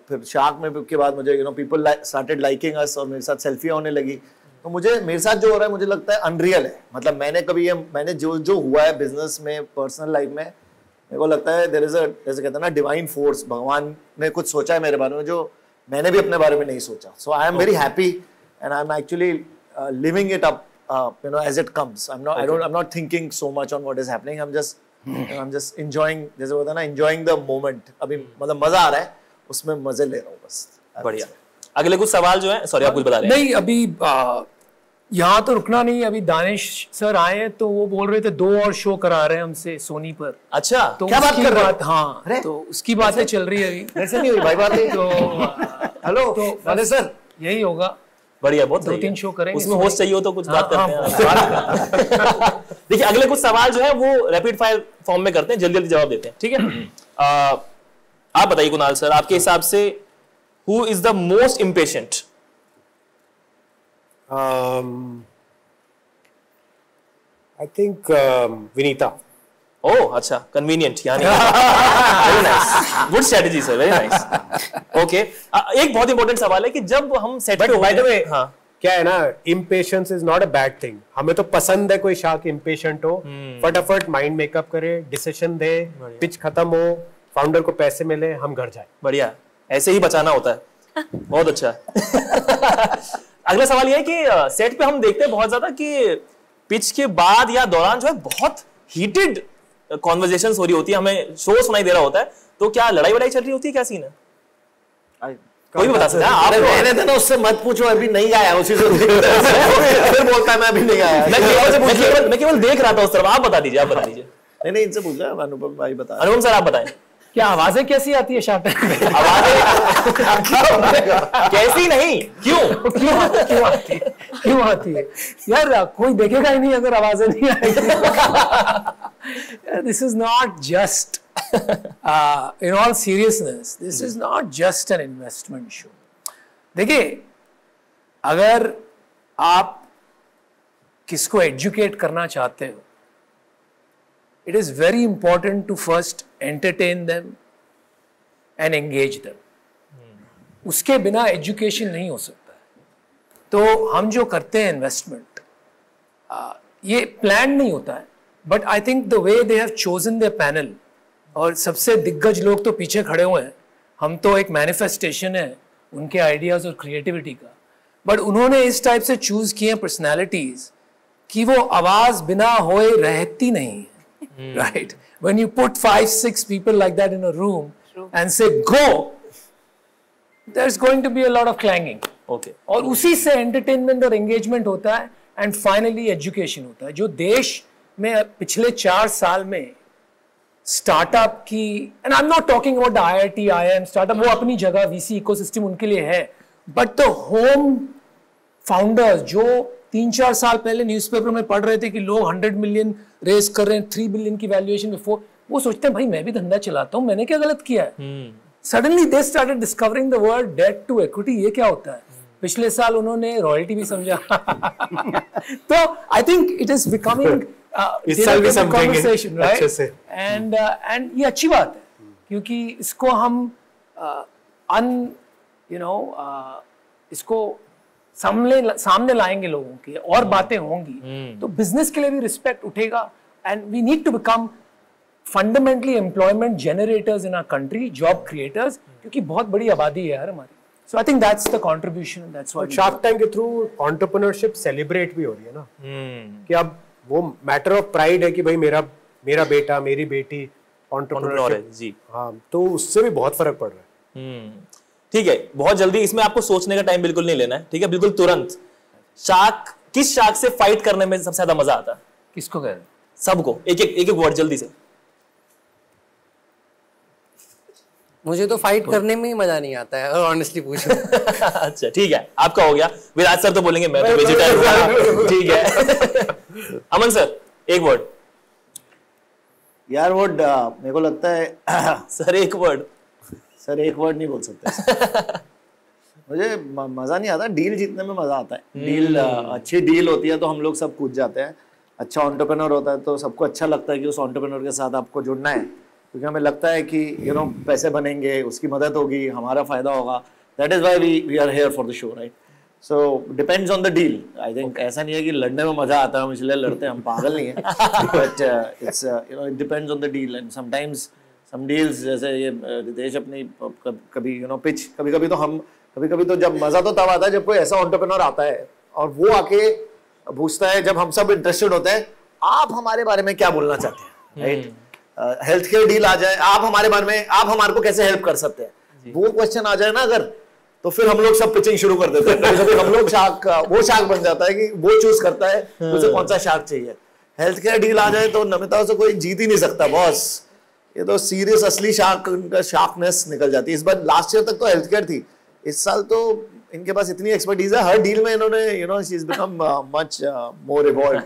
फिर शार्क में के बाद मुझे you know people started liking us और मेरे साथ सेल्फी होने लगी। तो मेरे साथ जो हो रहा है मुझे लगता है अनरियल है। मतलब मैंने जो हुआ है बिजनेस में, पर्सनल लाइफ में, मेरे को लगता है देयर इज अ, जैसे कहते हैं ना, डिवाइन फोर्स, भगवान ने कुछ सोचा है मेरे बारे में जो मैंने भी अपने बारे में नहीं सोचा। So I am very happy and I am actually living it up as it comes. I'm not thinking so much on what is happening. I'm just enjoying. जैसे होता है ना, enjoying the moment. अभी मतलब मजा आ रहा है, उसमें मजे ले रहा हूँ बस। बढ़िया। अगले कुछ सवाल जो है, सॉरी आप कुछ बता रहे हैं? नहीं, अभी यहाँ तो रुकना नहीं। अभी दानिश सर आए हैं तो वो बोल रहे थे 2 और शो करा रहे हैं हमसे सोनी पर। अच्छा, तो क्या बात कर रहे हैं? हाँ, तो उसकी बातें चल रही है अभी। ऐसे नहीं हुई भाई बातें तो। हेलो दानिश सर, यही होगा। बढ़िया, बहुत 2-3 शो करेंगे, उसमें होस्ट चाहिए हो तो कुछ बात करते हैं। देखिए, अगले कुछ सवाल जो है वो रैपिड फायर फॉर्म में करते हैं, जल्दी जल्दी जवाब देते हैं, ठीक है। आप बताइए कुणाल सर, आपके हिसाब से who is the most impatient? I think Vinita. Oh अच्छा, कन्वीनियंट, यानी very nice, good strategy sir, very nice. Okay, एक बहुत इंपॉर्टेंट सवाल है कि जब हम सेट पे बाय द वे, हां क्या है ना, impatience is not a bad thing. हमें तो पसंद है कोई शार्क इम्पेशेंट हो, फटाफट माइंड मेकअप करे, डिसीजन दे, पिच खत्म हो, फाउंडर को पैसे मिले, हम घर जाए। बढ़िया, ऐसे ही बचाना होता है। बहुत अच्छा। अगला सवाल यह है कि सेट पे हम देखते हैं बहुत ज्यादा कि पिच के बाद या दौरान जो है बहुत हीटेड कॉन्वर्जेशन हो रही होती है, हमें शोर सुनाई दे रहा होता है, तो क्या लड़ाई वड़ाई चल रही होती है, क्या सीन है? कोई भी बता सकता है। आप मैंने था ना, उससे मत पूछो, अभी नहीं आया, उसी से फिर बोलता है मैं अभी नहीं आया, मैं केवल देख रहा था उस तरफ। आप बता दीजिए। नहीं, इनसे पूछ रहा है, अनुपम भाई बताए। अनुपम सर आप बताएं। क्या आवाजें कैसी आती है शार्क टैंक में? आवाजें कैसी नहीं, क्यों आती है यार? कोई देखेगा ही नहीं अगर आवाजें नहीं आएगी। This is not just, in all seriousness, this is not just an investment show. देखिए, अगर आप किसको एजुकेट करना चाहते हो, it is very important to first entertain them and engage them. उसके बिना education नहीं हो सकता है। तो हम जो करते हैं investment, ये planned नहीं होता है, but I think the way they have chosen their panel, और सबसे दिग्गज लोग तो पीछे खड़े हुए हैं, हम तो एक manifestation है उनके ideas और creativity का, but उन्होंने इस type से choose किए personalities कि वो आवाज़ बिना होए रहती नहीं है। Right? When you put 5-6 people like that in a room and say go, there's going to be a lot of clanging. Okay. और उसी से entertainment और engagement होता है and finally education होता है। जो देश में पिछले 4 साल में startup की, and I'm not talking about the IIT, IIM startup, वो अपनी जगह VC ecosystem उनके लिए है, but the home founders जो 3-4 साल पहले न्यूज़पेपर में पढ़ रहे थे कि लोग 100 मिलियन रेस कर रहे हैं, 3 बिलियन की वैल्यूएशन में, 4, वो सोचते हैं भाई मैं भी धंधा चलाता हूँ, मैंने क्या गलत किया है? Suddenly they started discovering the word debt to equity, ये क्या होता है? पिछले साल उन्होंने रॉयल्टी भी समझा। तो I think it is becoming conversation, right? And ये अच्छी बात है क्योंकि इसको हम इसको सामने लाएंगे लोगों के, और बातें होंगी तो बिजनेस के लिए भी रिस्पेक्ट उठेगा। And we need to become fundamentally employment generators in our country, job creators, क्योंकि बहुत बड़ी आबादी है यार हमारी। So I think that's the contribution, that's what shark tank के थ्रू एंटरप्रेन्योरशिप सेलिब्रेट भी हो रही है ना, कि अब वो मैटर ऑफ प्राइड है कि भाई मेरा बेटा, मेरी बेटी एंटरप्रेन्योर है जी। हां, तो उससे भी बहुत फर्क पड़ रहा है। ठीक है, बहुत जल्दी, इसमें आपको सोचने का टाइम बिल्कुल नहीं लेना है, ठीक है? बिल्कुल तुरंत। शार्क, किस शार्क से फाइट करने में सबसे ज्यादा मजा आता है? किसको कह रहे हैं? सबको, एक एक वर्ड जल्दी से। मुझे तो फाइट करने में ही मजा नहीं आता है, ऑनेस्टली पूछो। अच्छा ठीक है, आपका हो गया। विराज सर तो बोलेंगे मैं तो वेजिटेरियन, ठीक है। अमन सर, एक वर्ड। यार वर्ड मेरे को लगता है सर, एक वर्ड नहीं बोल सकते। मुझे मजा नहीं आता। डील जीतने में मजा आता है। डील, अच्छी डील होती है तो हम लोग सब कूद जाते हैं। अच्छा एंटरप्रेन्योर होता है तो सबको अच्छा लगता है कि उस एंटरप्रेन्योर के साथ आपको जुड़ना है, क्योंकि हमें लगता है कि यू नो पैसे बनेंगे, उसकी मदद होगी, हमारा फायदा होगा। That is why we are here for the show, right? So depends on the deal, I think. ऐसा नहीं है कि लड़ने में मजा आता है हम इसलिए लड़ते हैं, हम पागल नहीं है। But it's you know, it depends on the deal. And sometimes हम डील्स, जैसे ये रितेश अपनी कभी यू नो पिच, कभी-कभी तो हम, कभी-कभी तो जब मजा तो तब आता है जब कोई ऐसा एंटरप्रेन्योर आता है और वो आके पूछता है, जब हम सब इंटरेस्टेड होते हैं, आप हमारे बारे में क्या बोलना चाहते हैं, राइट? हेल्थ केयर डील आ जाए, आप हमारे बारे में, आप हमारे को कैसे हेल्प कर सकते हैं, वो क्वेश्चन आ जाए ना अगर, तो फिर हम लोग सब पिचिंग शुरू कर देते हैं। तो हम लोग शार्क, वो शार्क बन जाता है कि वो चूज करता है उसे कौन सा शार्क चाहिए। हेल्थ केयर डील आ जाए तो नमिता से कोई जीत ही नहीं सकता बॉस, ये तो सीरियस असली शार्क, उनका शार्कनेस निकल जाती है। इस बार, लास्ट ईयर तक तो हेल्थ केयर थी, इस साल तो इनके पास इतनी एक्सपर्टीज है हर डील में, इन्होंने you know she is become much more evolved.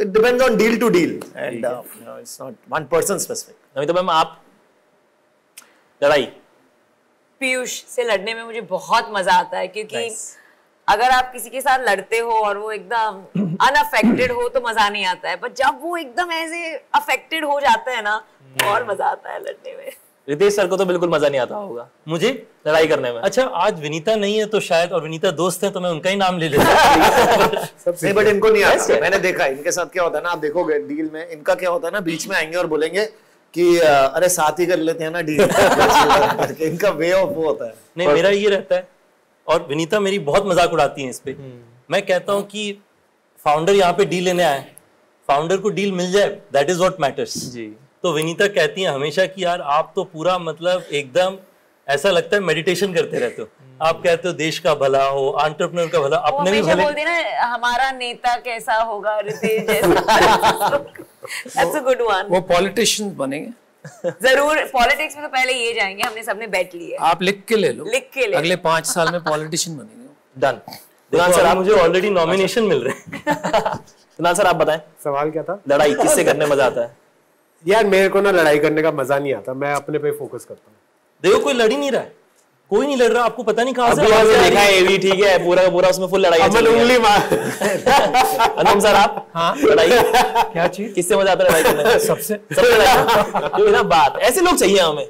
It depends on deal to deal and you know it's not one person specific. Namita ma'am, आप लड़ाई? पीयूष से लड़ने में मुझे बहुत मजा आता है, क्योंकि अगर आप किसी के साथ लड़ते हो और वो एकदम अनअफेक्टेड हो तो मजा नहीं आता है, पर जब वो एकदम ऐसे अफेक्टेड हो जाता है ना, और मजा आता है लड़ने में। रितेश सर को तो बिल्कुल मजा नहीं आता होगा। मुझे लड़ाई करने में? अच्छा, आज विनीता नहीं है तो शायद, और विनीता दोस्त है तो मैं उनका ही नाम ले लेता हूं। बट इनको नहीं आता, मैंने देखा इनके साथ क्या होता है ना, आप देखोगे डील में इनका क्या होता है ना, बीच में आएंगे और बोलेंगे कि अरे साथ ही कर लेते हैं ना डील, इनका वे ऑफ वो होता है। नहीं, मेरा ये रहता है, और विनीता मेरी बहुत मजाक उड़ाती है इस पे। मैं कहता हूँ कि फाउंडर यहाँ पे डील लेने आए, फाउंडर को डील मिल जाए, दैट इज व्हाट मैटर्स जी। तो विनीता कहती है हमेशा कि यार आप तो पूरा, मतलब एकदम ऐसा लगता है मेडिटेशन करते रहते हो, आप कहते हो देश का भला हो, एंटरप्रेन्योर का भला, अपने भी भले। बोलते ना हमारा नेता कैसा होगा, रितेश जैसा। That's a good one. वो पॉलिटिशियंस बनेंगे। जरूर पॉलिटिक्स में तो पहले ये जाएंगे, हमने सबने बैठ लिए। आप लिख के ले लो, लिख के ले। अगले 5 साल में पॉलिटिशियन बनेंगे। डन। कुणाल सर आप मुझे ऑलरेडी नॉमिनेशन मिल रहे हैं। कुणाल सर आप बताएं, सवाल क्या था? लड़ाई किससे करने मजा आता है? यार मेरे को ना लड़ाई करने का मजा नहीं आता, मैं अपने पे फोकस करता हूँ। देखो कोई लड़ ही नहीं रहा है, कोई नहीं लड़ रहा, आपको पता नहीं कहाँ से देखा है एवी, ठीक है पूरा का पूरा उसमें फुल लड़ाई है। अनुपम सर आप लड़ाई क्या चीज किससे मजा आता है? लड़ाई करने सबसे, सबसे लड़ाई ना बात, ऐसे लोग चाहिए हमें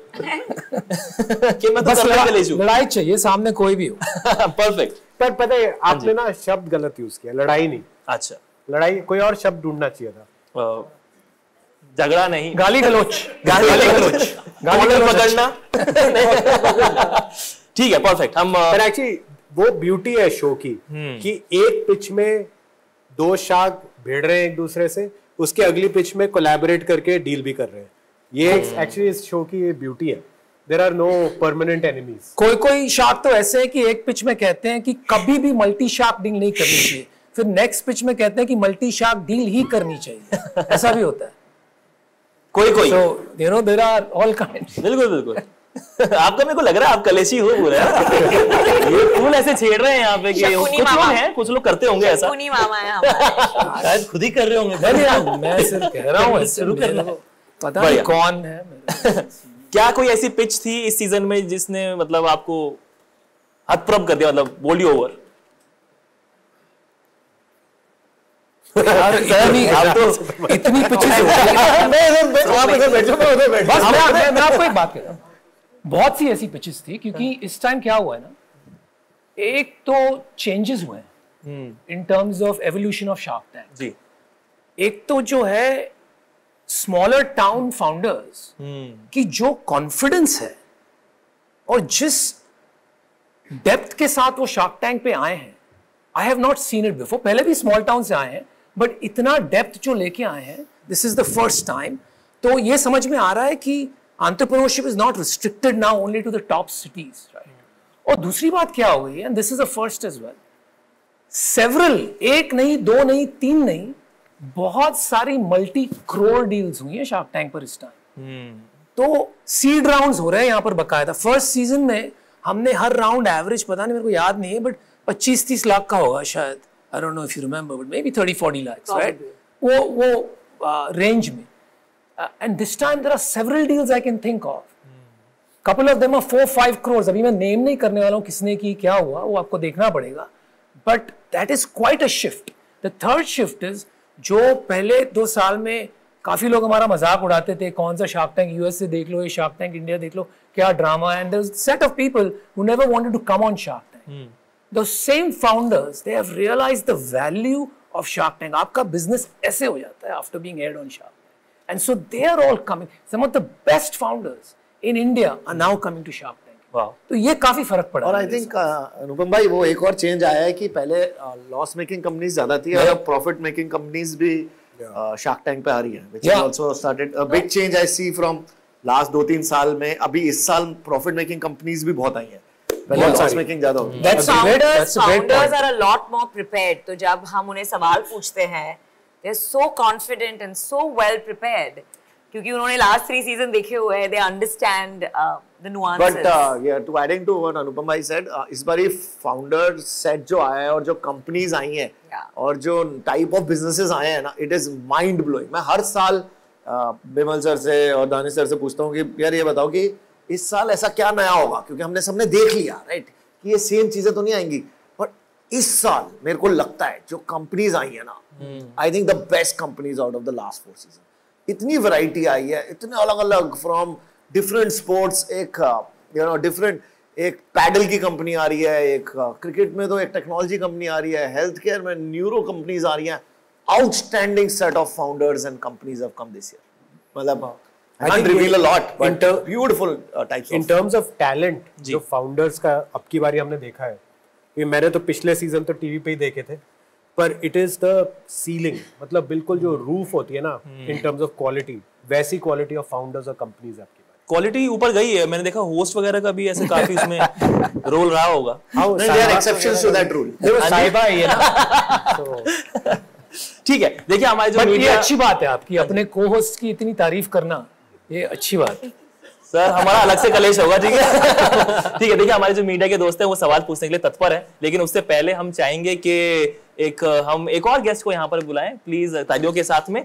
कि मतलब लड़ाई चाहिए सामने कोई भी हो। परफेक्ट। पर पता है आपने ना शब्द गलत यूज किया, लड़ाई नहीं। अच्छा लड़ाई कोई और शब्द ढूंढना चाहिए था। झगड़ा नहीं, गाली गलोच, गाली गलोच, गाली पकड़ना ठीक है परफेक्ट। हम पर एक्चुअली वो ब्यूटी है शो की कि एक पिच में 2 शार्क भिड़ रहे हैं एक दूसरे से, उसके अगली पिच में कोलैबोरेट करके डील भी कर रहे हैं। ये एक्चुअली इस शो की ये ब्यूटी है। There are no permanent enemies. कोई कोई शार्क तो ऐसे है कि एक पिच में कहते हैं कि कभी भी मल्टी शार्क डील नहीं करनी चाहिए, फिर नेक्स्ट पिच में कहते हैं कि मल्टी शार्क डील ही करनी चाहिए। ऐसा भी होता है कोई कोई। So, you know, there are all kinds. बिल्कुल बिल्कुल। आपका मेरे को लग रहा है आप कलेशी हो पूरा। ये फूल ऐसे छेड़ रहे हैं यहाँ पे कि कुछ लोग हैं, कुछ लोग करते होंगे ऐसा। शकुनी मामा है हमारे। शायद खुद ही कर रहे होंगे। नहीं मैं सिर्फ कह रहा हूँ, शुरू करना पता नहीं कौन है। क्या कोई ऐसी पिच थी इस सीजन में जिसने मतलब आपको हतप्रभ कर दिया, मतलब बोली ओवर? आप तो इतनी मैं आपको एक बात कह रहा हूँ, बहुत सी ऐसी पिचेस थी क्योंकि इस टाइम क्या हुआ है ना, एक तो चेंजेस हुए हैं in terms of evolution of shark tank जी। एक तो जो है स्मॉलर टाउन फाउंडर्स की जो कॉन्फिडेंस है और जिस डेप्थ के साथ वो शार्क टैंक पे आए हैं, I have not seen it before. पहले भी स्मॉल टाउन से आए हैं बट इतना डेप्थ जो लेके आए हैं, this is the first time. तो ये समझ में आ रहा है कि entrepreneurship is not restricted now only to the top cities, right. और दूसरी बात क्या हो गई, and this is the first as well, several, 1 नहीं 2 नहीं 3 नहीं, बहुत सारी मल्टी करोड़ डील्स हुई हैं शार्क टैंक पर इस टाइम। तो सीड राउंड हो रहे हैं यहाँ पर बकायदा। फर्स्ट सीजन में हमने हर राउंड एवरेज पता नहीं, मेरे को याद नहीं है बट 25-30 लाख का होगा शायद, I don't know if you remember but may be 30-40 lakh, right, वो रेंज में। And this time there are several deals I can think of, couple of them are 4-5 crore. अभी मैं नेम नहीं करने वाला हूँ किसने की क्या हुआ, वो आपको देखना पड़ेगा, but that is quite a shift. The third shift is, जो पहले 2 साल में काफी लोग हमारा मजाक उड़ाते थे, कौन सा शार्क टैंक यूएस से देख लो, ये शार्क टैंक इंडिया देख लो, क्या ड्रामा। And there is set of people who never wanted to come on shark tank. Those same founders, they have realized the value of Shark Tank. आपका business ऐसे हो जाता है after being aired on Shark Tank, and so they are all coming. Some of the best founders in India are now coming to Shark Tank. Wow! तो ये काफी फर्क पड़ा। और I think अनुपम भाई वो एक और change आया है कि पहले loss making companies ज़्यादा थी और profit making companies भी Shark Tank पे आ रही हैं, which has also started a big change I see from last 2-3 साल में। अभी इस साल profit making companies भी बहुत आई हैं। Founders are a lot more prepared. तो जब हम उन्हें सवाल पूछते हैं, they are so confident and so well prepared, क्योंकि उन्होंने last 3 seasons देखे हुए हैं, they understand the nuances. But yeah, to adding to what Anupam bhai said, इस बार ये founder set जो आया है और जो companies आई हैं और जो type of businesses आए हैं ना, it is mind blowing. मैं हर साल बिमल सर से और दानिश सर से पूछता हूँ कि यार ये बताओ कि इस साल ऐसा क्या नया होगा, क्योंकि हमने सबने देख लिया राइट कि ये सेम चीजें तो नहीं आएंगी, पर इस साल मेरे को लगता है जो कंपनीज आई है ना, I think the best companies out of the last 4 season. इतनी वैरायटी आई है, इतने अलग अलग फ्रॉम डिफरेंट स्पोर्ट्स, एक यू नो डिफरेंट, एक पैडल की कंपनी आ रही है, एक क्रिकेट में तो एक टेक्नोलॉजी कंपनी आ रही है, हेल्थ केयर में न्यूरो कंपनीज आ रही है। Outstanding set of founders and companies have come this year. मतलब I can't reveal a lot, but beautiful types. In terms of talent, जो founders का अब की बारी हमने देखा है, ये मैंने तो पिछले सीजन तो टीवी पे ही देखे थे, पर it is the ceiling, मतलब बिल्कुल जो roof होती है ना, in terms of quality, वैसी quality of founders और companies आपकी बारी। Quality ऊपर गई है, मैंने देखा host वगैरह का भी ऐसे काफी उसमें role रहा होगा। There are exceptions to that rule. साइबा है ना। ठीक है, देखिए हमारे जो ये अच्छी बात है आपकी, अपने co-host की इतनी तारीफ करना ये अच्छी बात है सर, हमारा अलग से कलेश होगा, ठीक है ठीक है। देखिए हमारे जो मीडिया के दोस्त हैं वो सवाल पूछने के लिए तत्पर हैं, लेकिन उससे पहले हम चाहेंगे कि हम एक और गेस्ट को यहाँ पर बुलाएं प्लीज तालियों के साथ में।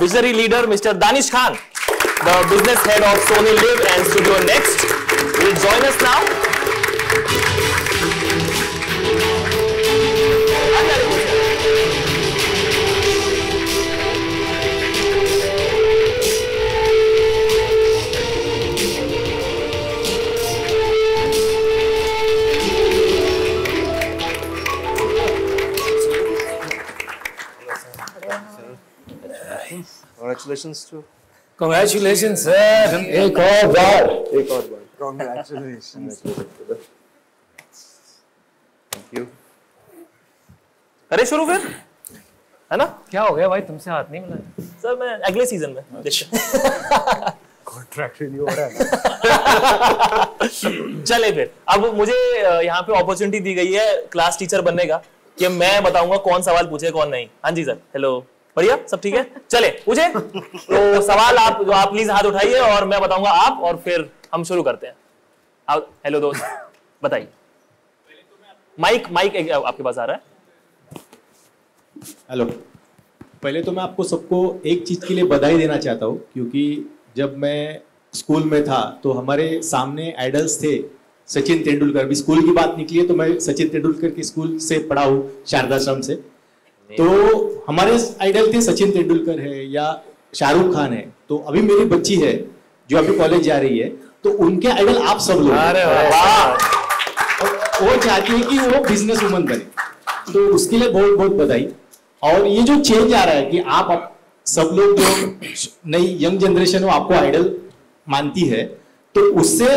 Visionary leader mister Danish Khan, the business head of Sony live and studio next, will join us now. Congratulations to Congratulations sir, एक और बार Congratulations Thank you। अरे शुरू फिर है ना, क्या हो गया भाई तुमसे हाथ नहीं मिला सर? मैं अगले सीजन में कॉन्ट्रैक्ट रिन्यू हो रहा है। चले फिर, अब मुझे यहाँ पे अपॉर्चुनिटी दी गई है क्लास टीचर बनने का, कि मैं बताऊंगा कौन सवाल पूछे कौन नहीं। हाँ जी सर, हेलो, बढ़िया, सब ठीक है, चले पूछे। तो सवाल आप प्लीज हाथ उठाइए और मैं बताऊंगा आप, और फिर हम शुरू करते हैं। हेलो दोस्त, बताइए। माइक आपके पास आ रहा है। हेलो, पहले तो मैं आपको सबको एक चीज के लिए बधाई देना चाहता हूँ, क्योंकि जब मैं स्कूल में था तो हमारे सामने आइडल्स थे सचिन तेंदुलकर। भी स्कूल की बात निकली है तो मैं सचिन तेंदुलकर के स्कूल से पढ़ा हूँ, शारदाश्रम से। तो हमारे आइडल थे सचिन तेंदुलकर है या शाहरुख खान है। तो अभी मेरी बच्ची है जो अभी कॉलेज जा रही है, तो उनके आइडल आप सब लोग। वो चाहती है कि वो बिजनेस वुमन बने, तो उसके लिए बहुत बहुत बधाई। और ये जो चेंज आ रहा है कि आप सब लोग जो नई यंग जनरेशन हो आपको आइडल मानती है, तो उससे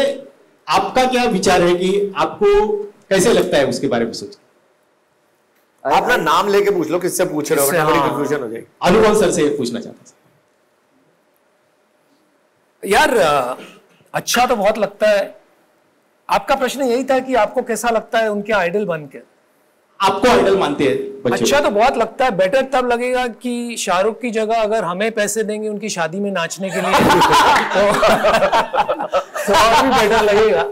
आपका क्या विचार है कि आपको कैसे लगता है, उसके बारे में सोच। आप ना नाम लेके पूछ लो, किससे पूछ रहे हो, बड़ी कंफ्यूजन हो जाएगी। अनुपम सर से पूछना चाहता था। यार अच्छा तो बहुत लगता है। आपका प्रश्न यही था कि आपको कैसा लगता है उनके आइडल बनकर, आपको आइडल मानते हैं। अच्छा तो बहुत लगता है, बेटर तब लगेगा कि शाहरुख की जगह अगर हमें पैसे देंगे उनकी शादी में नाचने के लिए तो और भी बेटर लगेगा।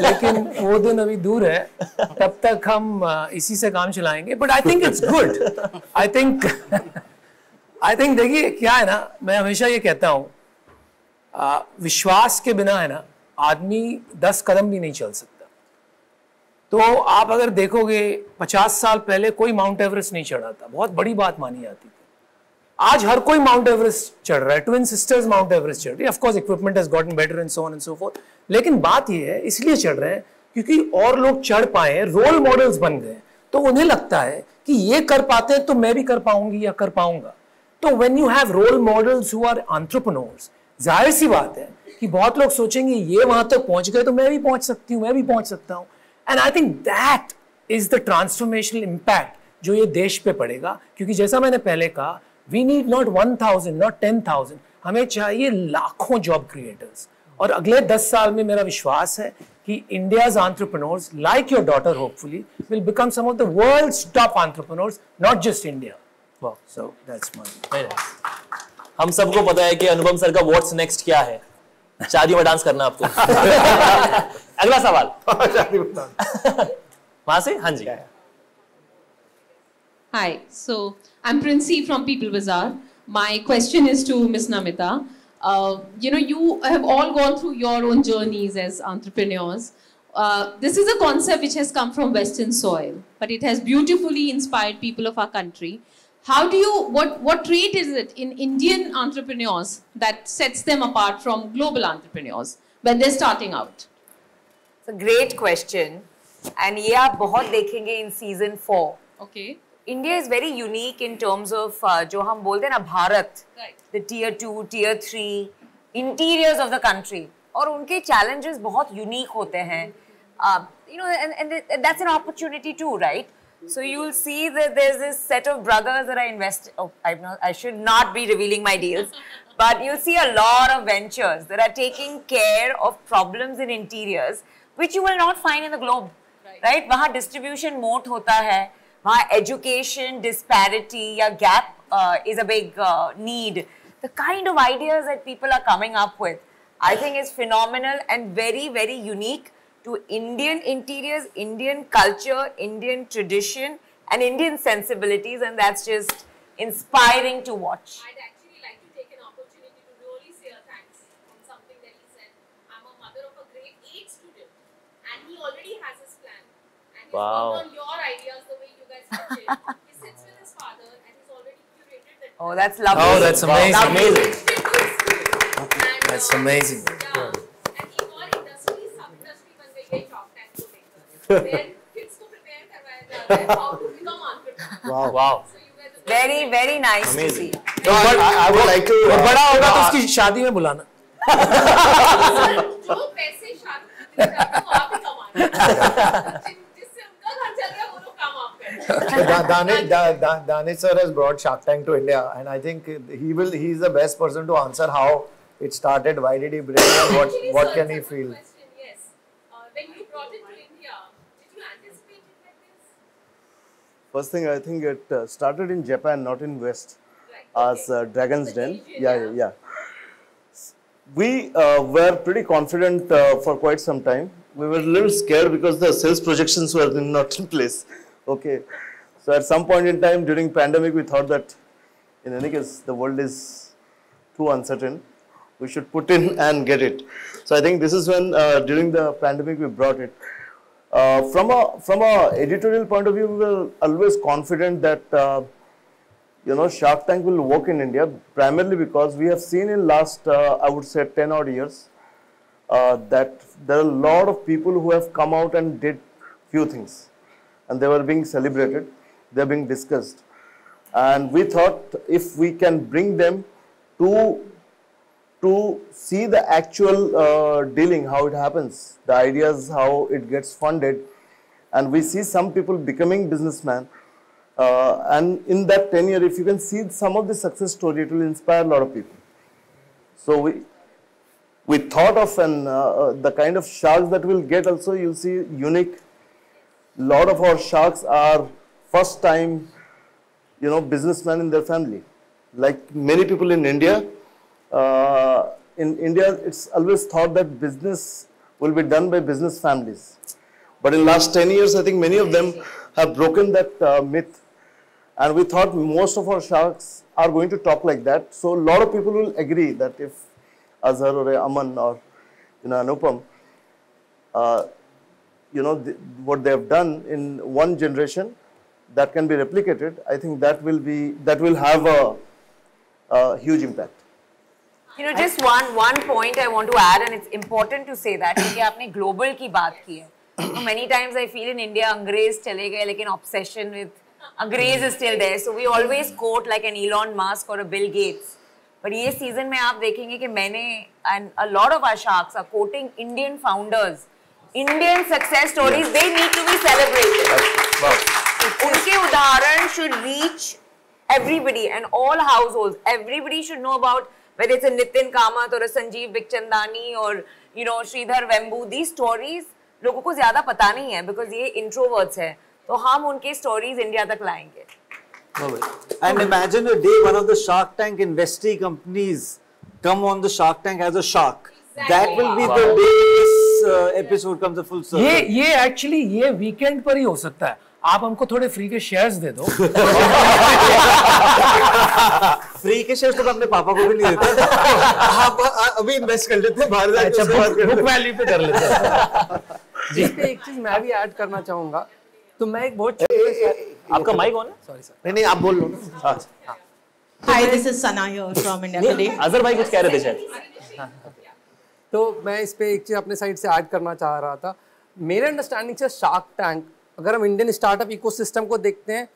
लेकिन वो दिन अभी दूर है, तब तक हम इसी से काम चलाएंगे। But I think it's good. I think देखिए क्या है ना, मैं हमेशा ये कहता हूँ विश्वास के बिना है ना आदमी 10 कदम भी नहीं चल सकता। तो आप अगर देखोगे 50 साल पहले कोई माउंट एवरेस्ट नहीं चढ़ा था, बहुत बड़ी बात मानी जाती थी। आज हर कोई माउंट एवरेस्ट चढ़ रहा है, ट्विन सिस्टर्स माउंट एवरेस्ट चढ़ रही है। Of course equipment has gotten better and so on and so forth, लेकिन बात यह है इसलिए चढ़ रहे हैं क्योंकि और लोग चढ़ पाए हैं, रोल मॉडल्स बन गए, तो उन्हें लगता है कि ये कर पाते हैं तो मैं भी कर पाऊंगी या कर पाऊंगा। तो when you have role models who are entrepreneurs, जाहिर सी बात है कि बहुत लोग सोचेंगे ये वहां तक पहुंच गए तो मैं भी पहुंच सकती हूँ, मैं भी पहुंच सकता हूँ। And I think that is the transformational impact जो ये देश पे पड़ेगा, क्योंकि जैसा मैंने पहले कहा, वी नीड नॉट 1,000 नॉट 10,000, हमें चाहिए लाखों जॉब क्रिएटर्स। और अगले 10 साल में मेरा विश्वास है कि India's entrepreneurs like your daughter hopefully will become some of the world's top entrepreneurs, not just India. Wow, so that's my. हम सबको पता है कि अनुपम सर का व्हाट्स नेक्स्ट क्या है, शादी में डांस करना आपको। अगला सवाल शादी में डांस, वहां से। हाँ जी। Hi, so I'm Princy from People Bazaar. My question is to Ms. Namita. You have all gone through your own journeys as entrepreneurs. This is a concept which has come from Western soil, but it has beautifully inspired people of our country. How do you? What trait is it in Indian entrepreneurs that sets them apart from global entrepreneurs when they're starting out? It's a great question, and ये आप बहुत देखेंगे in season 4. Okay. India is very unique in terms of जो हम बोलते हैं ना Bharat, the tier 2, tier 3 interiors of the country, और उनके challenges बहुत unique होते हैं, and that's an opportunity too, right? So you'll see that there's this set of brothers that are invested. Oh, I should not be revealing my deals, but you'll see a lot of ventures that are taking care of problems in interiors, which you will not find in the globe, right? वहाँ distribution moat होता है, वहाँ education disparity या gap is a big need the kind of ideas that people are coming up with, I think is phenomenal and very, very unique to Indian interiors, Indian culture, Indian tradition, and Indian sensibilities, and that's just inspiring to watch. I'd actually like to take an opportunity to really say thanks on something that he said. I'm a mother of a grade 8 student, and he already has his plan. And he's worked on your ideas the way you guys did it. He sits with his father, and he's already curated that. Oh, that's lovely. Oh, that's amazing. Wow. Amazing. And, that's amazing. Yeah. And in all industries, sub-industry, when they get Shark Tank to make their kids to prepare their how to become entrepreneurs. Wow, wow. So very, very nice to see. No, I would like to. But बड़ा होगा तो उसकी शादी में बुलाना. जो पैसे शादी में देता है वो आप ही कमाते हैं. जिससे उनका घर चल रहा है वो लोग काम आप करते हैं. Danish sir has brought Shark Tank to India, and I think he will. He is the best person to answer how it started, why did he bring it, what can he feel. Yes, when you brought it to India, did you anticipate it like this? First thing, I think it started in Japan, not in West, right, as Dragon's Den. Yeah. We were pretty confident for quite some time. We were a little scared because the sales projections were not in place. Okay. So at some point in time during pandemic, we thought that in any case, the world is too uncertain. We should put in and get it. So I think this is when during the pandemic, we brought it. From a editorial point of view, we were always confident that Shark Tank will work in India, primarily because we have seen in last I would say 10 odd years that there are a lot of people who have come out and did few things, and they were being celebrated, they are being discussed, and we thought if we can bring them to see the actual dealing, how it happens, the ideas, how it gets funded. And we see some people becoming businessmen. And in that tenure, if you can see some of the success story, it will inspire a lot of people. So we thought of the kind of sharks that we'll get also, you'll see unique. A lot of our sharks are first time, businessmen in their family. Like many people in India, in India, it's always thought that business will be done by business families. But in last 10 years, I think many of them have broken that myth. And we thought most of our sharks are going to talk like that. So a lot of people will agree that if Azhar or Aman or Anupam, what they have done in one generation, that can be replicated. I think that will have a huge impact. Just one point I want to add, and it's important to say that क्योंकि आपने global की बात की है. Many times I feel in India अंग्रेज चले गए, लेकिन obsession with अंग्रेज is still there. So we always quote like an Elon Musk or a Bill Gates. But ये season में आप देखेंगे कि मैंने and a lot of our sharks are quoting Indian founders, Indian success stories. They need to be celebrated. उनके उदाहरण should reach everybody and all households. Everybody should know about. Whether it's a Nitin Kamath or a Sanjeev Bikchandani or Sridhar Vembu, these stories लोगों को ज़्यादा पता नहीं है because ये introverts हैं, तो हम उनके stories इंडिया तक लाएंगे. And imagine a day one of the Shark Tank investee companies come on the Shark Tank as a shark. That will be the day this episode comes a full circle. ये actually ये weekend पर ही हो सकता है. आप हमको थोड़े फ्री के शेयर्स दे दो. फ्री के शेयर्स तो अपने पापा को भी नहीं देते. आप अभी इन्वेस्ट कर लेते हैं बाहर जाके, बुक वैल्यू पे कर लेते हैं. जिसपे एक चीज मैं भी ऐड करना चाहूँगा. तो मैं एक बहुत आपका माइक ऑन है? Sorry sir. नहीं आप बोल लो ना. Hi this is Sana here from India Today. Azhar भाई कुछ कह रहे थे शायद. तो मैं इस पे एक चीज अपने साइड से ऐड करना चाह रहा था. मेरे अंडरस्टैंडिंग से शार्क टैंक, अगर हम इंडियन स्टार्टअप इकोसिस्टम को देखते हैं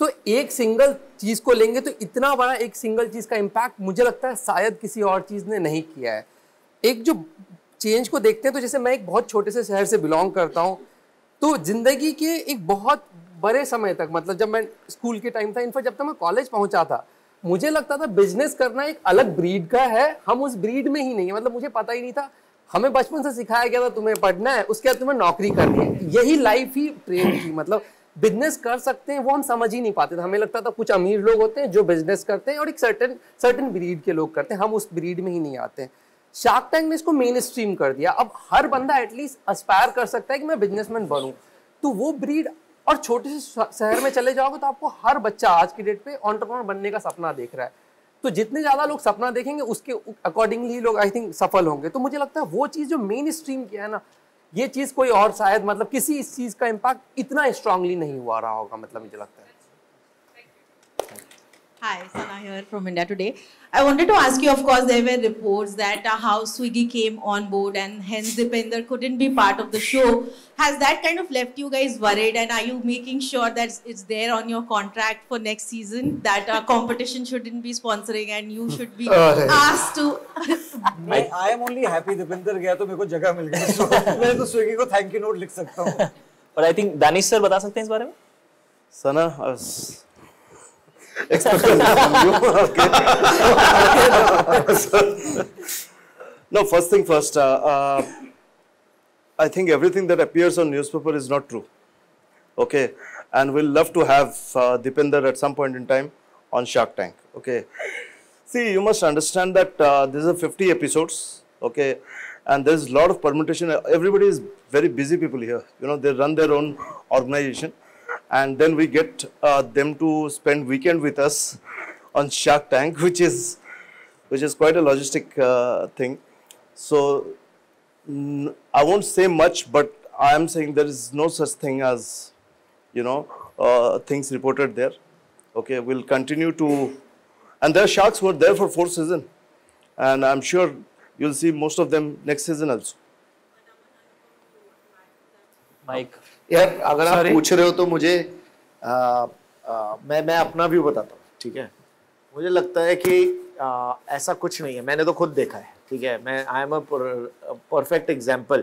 तो एक सिंगल चीज़ को लेंगे तो इतना बड़ा एक सिंगल चीज़ का इम्पैक्ट मुझे लगता है शायद किसी और चीज़ ने नहीं किया है. एक जो चेंज को देखते हैं तो जैसे मैं एक बहुत छोटे से शहर से बिलोंग करता हूँ, तो ज़िंदगी के एक बहुत बड़े समय तक, मतलब जब मैं स्कूल के टाइम था, इनफैक्ट जब तक मैं कॉलेज पहुँचा था, मुझे लगता था बिजनेस करना एक अलग ब्रीड का है, हम उस ब्रीड में ही नहीं है. मतलब मुझे पता ही नहीं था. हमें बचपन से सिखाया गया था तुम्हें पढ़ना है, उसके बाद तुम्हें नौकरी करनी है. यही लाइफ ही ट्रेन थी. मतलब बिजनेस कर सकते हैं वो हम समझ ही नहीं पाते थे। हमें लगता था कुछ अमीर लोग होते हैं जो बिजनेस करते हैं और एक सर्टेन ब्रीड के लोग करते हैं, हम उस ब्रीड में ही नहीं आते हैं। शार्क टैंक ने इसको मेन स्ट्रीम कर दिया। अब हर बंदा एटलीस्ट अस्पायर कर सकता है कि मैं बिजनेसमैन बनूं, तो वो ब्रीड, और छोटे से शहर में चले जाओगे तो आपको हर बच्चा आज की डेट पे एंटरप्रेन्योर बनने का सपना देख रहा है। तो जितने ज़्यादा लोग सपना देखेंगे उसके अकॉर्डिंगली लोग आई थिंक सफल होंगे। तो मुझे लगता है वो चीज़ जो मेन स्ट्रीम किया है ना, ये चीज़ कोई और शायद मतलब किसी इस चीज़ का इम्पैक्ट इतना स्ट्रांगली नहीं हुआ रहा होगा, मतलब मुझे लगता है। Hi, Sana here from India Today. I wanted to ask you, of course, there were reports that how Swiggy came on board and hence Deepinder couldn't be part of the show. Has that kind of left you guys worried, and are you making sure that it's there on your contract for next season that competition shouldn't be sponsoring and you should be asked to... I am only happy Deepinder गया तो मेरे को जगह मिल गई, so मैं तो Swiggy को thank you note लिख सकता हूँ। But I think Danish sir बता सकते हैं इस बारे में? Sana और... No, first thing first, I think everything that appears on newspaper is not true, okay, and we'll love to have Deepinder at some point in time on Shark Tank, okay. See, you must understand that this is 50 episodes, okay, and there's a lot of permutation. Everybody is very busy people here, you know, they run their own organization. And then we get them to spend weekend with us on Shark Tank, which is quite a logistic thing. So I won't say much, but I am saying there is no such thing as, you know, things reported there. Okay, we'll continue to, and their sharks were there for 4 seasons, and I'm sure you'll see most of them next season also. Mike. यार अगर आप पूछ रहे हो तो मुझे मैं अपना व्यू बताता हूँ, ठीक है। मुझे लगता है कि ऐसा कुछ नहीं है, मैंने तो खुद देखा है, ठीक है। मैं I am a perfect example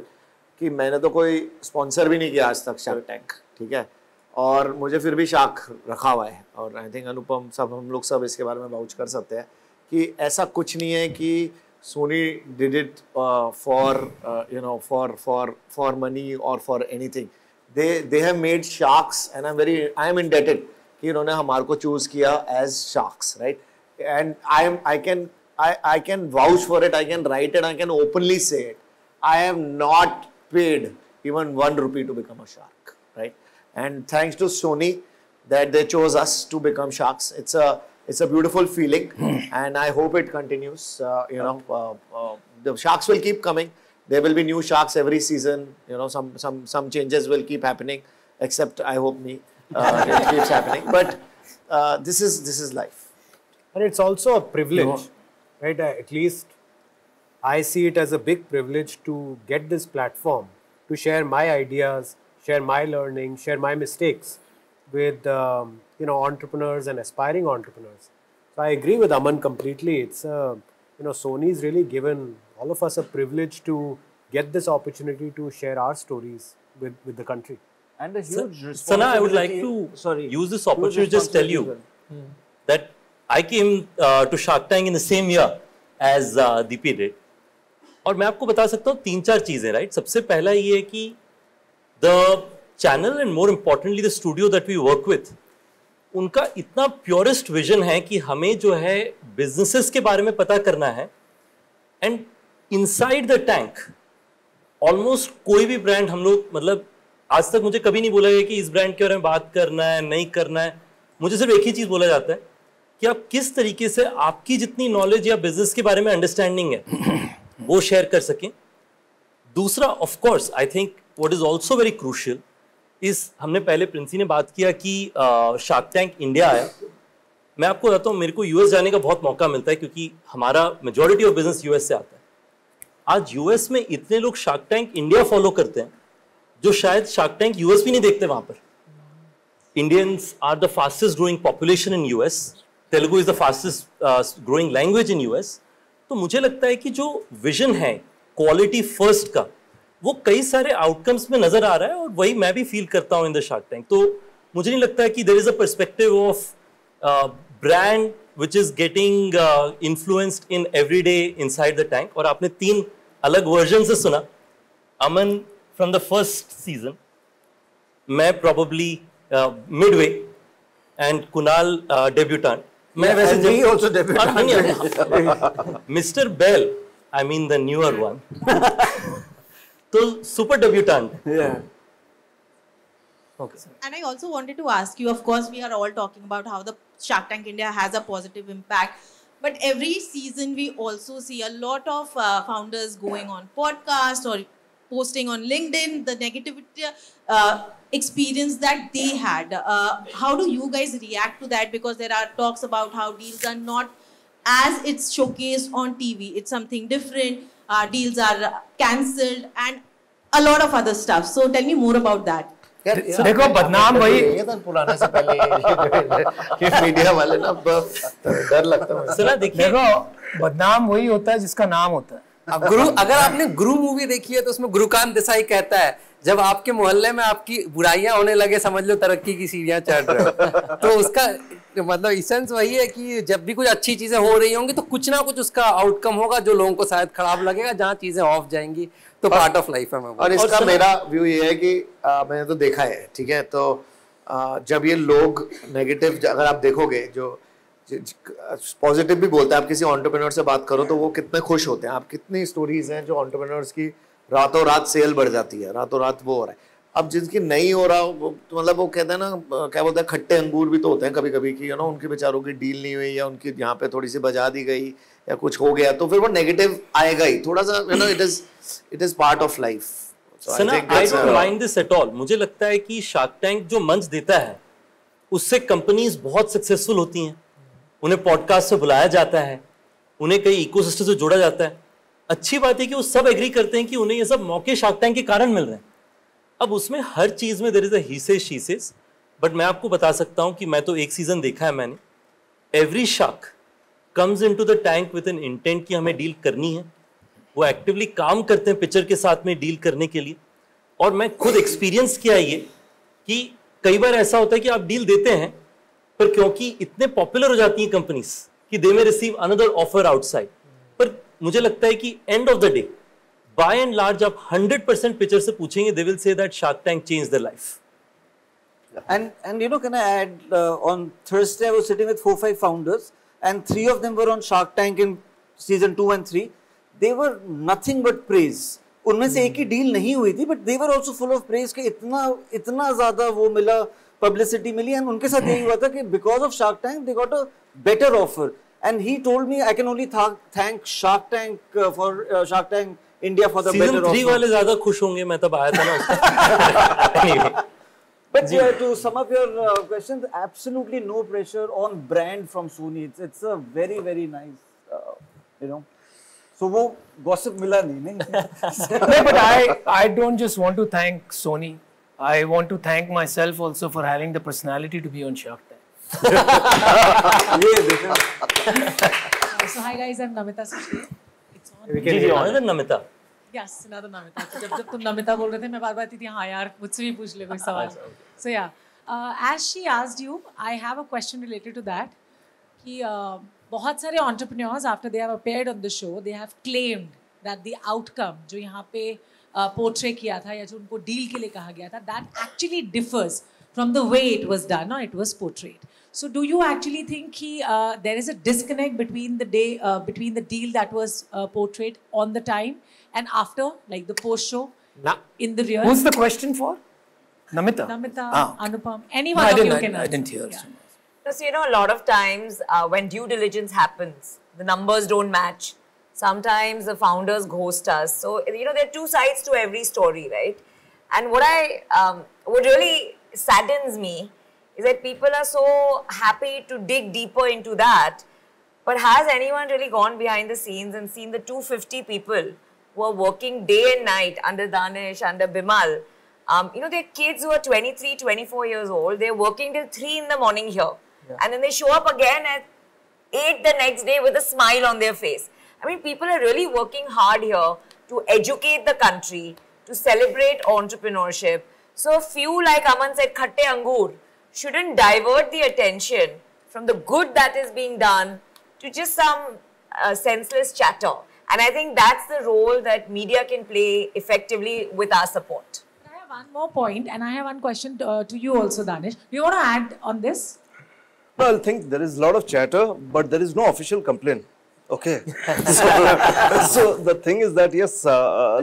कि मैंने तो कोई स्पॉन्सर भी नहीं किया आज तक शार्क टैंक, ठीक है, और मुझे फिर भी शार्क रखा हुआ है। और आई थिंक अनुपम सब हम लोग सब इसके बारे में वाउच कर सकते हैं कि ऐसा कुछ नहीं है कि Sony did it for money or for anything. They have made sharks, and I am indebted कि इन्होंने हमारे को choose किया as sharks, right? And I can vouch for it. I can write it. I can openly say it. I have not paid even 1 rupee to become a shark, right? And thanks to Sony that they chose us to become sharks. It's a beautiful feeling, and I hope it continues. The sharks will keep coming. There will be new sharks every season. You know, some changes will keep happening. Except I hope me, it keeps happening. But this is life, and it's also a privilege, right? At least I see it as a big privilege to get this platform to share my ideas, share my learning, share my mistakes with. You know, entrepreneurs and aspiring entrepreneurs. So I agree with Aman completely. It's you know, Sony's really given all of us a privilege to get this opportunity to share our stories with the country. And a huge responsibility. Sana, I would like to use this opportunity to just tell you that I came to Shark Tank in the same year as Deepi did. And I can tell you 3-4 things, right? First of all, is that the channel and more importantly the studio that we work with. उनका इतना प्योरेस्ट विजन है कि हमें जो है बिजनेसेस के बारे में पता करना है, and inside the tank almost कोई भी ब्रांड हम लोग मतलब आज तक मुझे कभी नहीं बोला गया कि इस ब्रांड के बारे में बात करना है नहीं करना है। मुझे सिर्फ एक ही चीज़ बोला जाता है कि आप किस तरीके से आपकी जितनी नॉलेज या बिजनेस के बारे में अंडरस्टैंडिंग है वो शेयर कर सकें। दूसरा of course I think what is also very crucial इस हमने पहले प्रिंसी ने बात किया कि शार्क टैंक इंडिया आया। मैं आपको बताता हूँ मेरे को यूएस जाने का बहुत मौका मिलता है क्योंकि हमारा मेजॉरिटी ऑफ बिजनेस यूएस से आता है। आज यूएस में इतने लोग शार्क टैंक इंडिया फॉलो करते हैं जो शायद शार्क टैंक यूएस भी नहीं देखते। वहाँ पर Indians are the fastest growing population in US, Telugu is the fastest growing language in US. तो मुझे लगता है कि जो विजन है क्वालिटी फर्स्ट का वो कई सारे आउटकम्स में नजर आ रहा है और वही मैं भी फील करता हूँ इन द शार्क टैंक। तो मुझे नहीं लगता है कि there is a perspective of brand which is getting influenced in everyday inside the tank. और आपने 3 अलग वर्जन से सुना, Aman from the first season, मैं probably midway, and Kunal debutant. Me also debutant. Mr. Bahl, I mean the newer one. So super debutant. Yeah. Okay. And I also wanted to ask you, of course, we are all talking about how the Shark Tank India has a positive impact. But every season we also see a lot of founders going on podcasts or posting on LinkedIn the negative experience that they had. How do you guys react to that? Because there are talks about how deals are not as it's showcased on TV. It's something different. Deals are cancelled and a lot of other stuff. So tell me more about that. देखो बदनाम वही पुराना से पहले कि मीडिया वाले ना डर लगता है। सुना देखिए देखो बदनाम वही होता है जिसका नाम होता है। अब गुरु, अगर आपने गुरु मूवी देखी है तो उसमें गुरुकांत देसाई कहता है जब आपके मोहल्ले में आपकी बुराइयां होने लगे समझ लो तरक्की की सीढ़ियां चढ़ रहे हो। तो उसका मतलब एसेंस वही है कि जब भी कुछ अच्छी चीजें हो रही होंगी तो कुछ ना कुछ उसका आउटकम होगा जो लोगों को शायद खराब लगेगा, जहाँ चीजें ऑफ जाएंगी तो पार्ट ऑफ लाइफ है। और इसका मेरा व्यू ये है कि मैंने तो देखा है, ठीक है, तो जब ये लोग नेगेटिव अगर आप देखोगे जो पॉजिटिव भी बोलता है, आप किसी एंटरप्रेन्योर से बात करो तो वो कितने खुश होते हैं। आप कितनी स्टोरीज हैं जो एंटरप्रेन्योर्स की रातों रात सेल बढ़ जाती है, रातों रात वो हो रहा है। अब जिनकी नहीं हो रहा वो मतलब वो कहते हैं ना, क्या बोलते हैं, खट्टे अंगूर भी तो होते हैं कभी कभी कि यू नो उनके बेचारों की डील नहीं हुई या उनकी यहाँ पे थोड़ी सी बजा दी गई या कुछ हो गया तो फिर वो नेगेटिव आएगा ही थोड़ा सा, you know. It is part of life. I don't mind this at all. मुझे लगता है कि शार्क टैंक जो मंच देता है उससे कंपनीज बहुत सक्सेसफुल होती हैं, उन्हें पॉडकास्ट से बुलाया जाता है, उन्हें कई इकोसिस्टम से जोड़ा जाता है। अच्छी बात है कि वो सब एग्री करते हैं कि उन्हें ये सब मौके शार्क टैंक के कारण मिल रहे हैं। अब उसमें हर चीज़ में देयर इज अ हिसेस शीसेस, बट मैं आपको बता सकता हूँ कि मैं तो एक सीज़न देखा है मैंने। Every shark comes into the tank with an intent कि हमें डील करनी है। वो एक्टिवली काम करते हैं पिक्चर के साथ में डील करने के लिए। और मैं खुद एक्सपीरियंस किया ये कि कई बार ऐसा होता है कि आप डील देते हैं पर क्योंकि इतने पॉपुलर हो जाती हैं कंपनीज कि they may receive another offer outside. पर मुझे लगता है कि end of the day by and large आप 100% पिक्चर से पूछेंगे, they will say that shark tank change the life. And you know, can I add, on Thursday I was sitting with 4-5 founders and 3 of them were on Shark Tank in season 2 and 3. They were nothing but praise. उनमें से एक ही डील नहीं हुई थी, but they were also full of praise कि इतना ज़्यादा वो मिला, publicity मिली, and उनके साथ यही हुआ था कि because of Shark Tank they got a better offer. And he told me I can only thank Shark Tank for Shark Tank India for the better offer. Season 3 वाले ज़्यादा खुश होंगे, मैं तब आया था ना उसका। But yeah, to sum up your questions, absolutely no pressure on brand from Sony. It's a very very nice, you know. So वो gossip मिला नहीं। But I don't just want to thank Sony. I want to thank myself also for having the personality to be on Shark Tank. So hi guys, I'm Namita. It's on. We can hear another Namita. Yes, another Namita. जब तुम Namita बोल रहे थे मैं बार-बार थी हाँ यार मुझसे भी पूछ ले कोई सवाल। So yeah, as she asked you, I have a question related to that. कि बहुत सारे entrepreneurs after they have appeared on the show, they have claimed that the outcome जो यहाँ पे portray किया था या जो उनको deal के लिए कहा गया था, that actually differs from the way it was done or it was portrayed. So do you actually think कि there is a disconnect between the day, between the deal that was portrayed on the time and after, like the post show, in the real? Who's the question for? Namita. Namita, Anupam, anyone of you can. I didn't hear. So, you know, a lot of times when due diligence happens, the numbers don't match. Sometimes the founders ghost us. So, you know, there are two sides to every story, right? And what really saddens me is that people are so happy to dig deeper into that. But has anyone really gone behind the scenes and seen the 250 people who are working day and night under Danish, under Bimal? You know, they're kids who are 23, 24 years old. They're working till 3 in the morning here. Yeah. And then they show up again at 8 the next day with a smile on their face. I mean, people are really working hard here to educate the country, to celebrate entrepreneurship. So few, like Aman said, khatte angur, shouldn't divert the attention from the good that is being done to just some senseless chatter. And I think that's the role that media can play effectively with our support. I have one more point, and I have one question to you also, Danish. Do you want to add on this? Well, I think there is a lot of chatter, but there is no official complaint. Okay. So the thing is that, yes,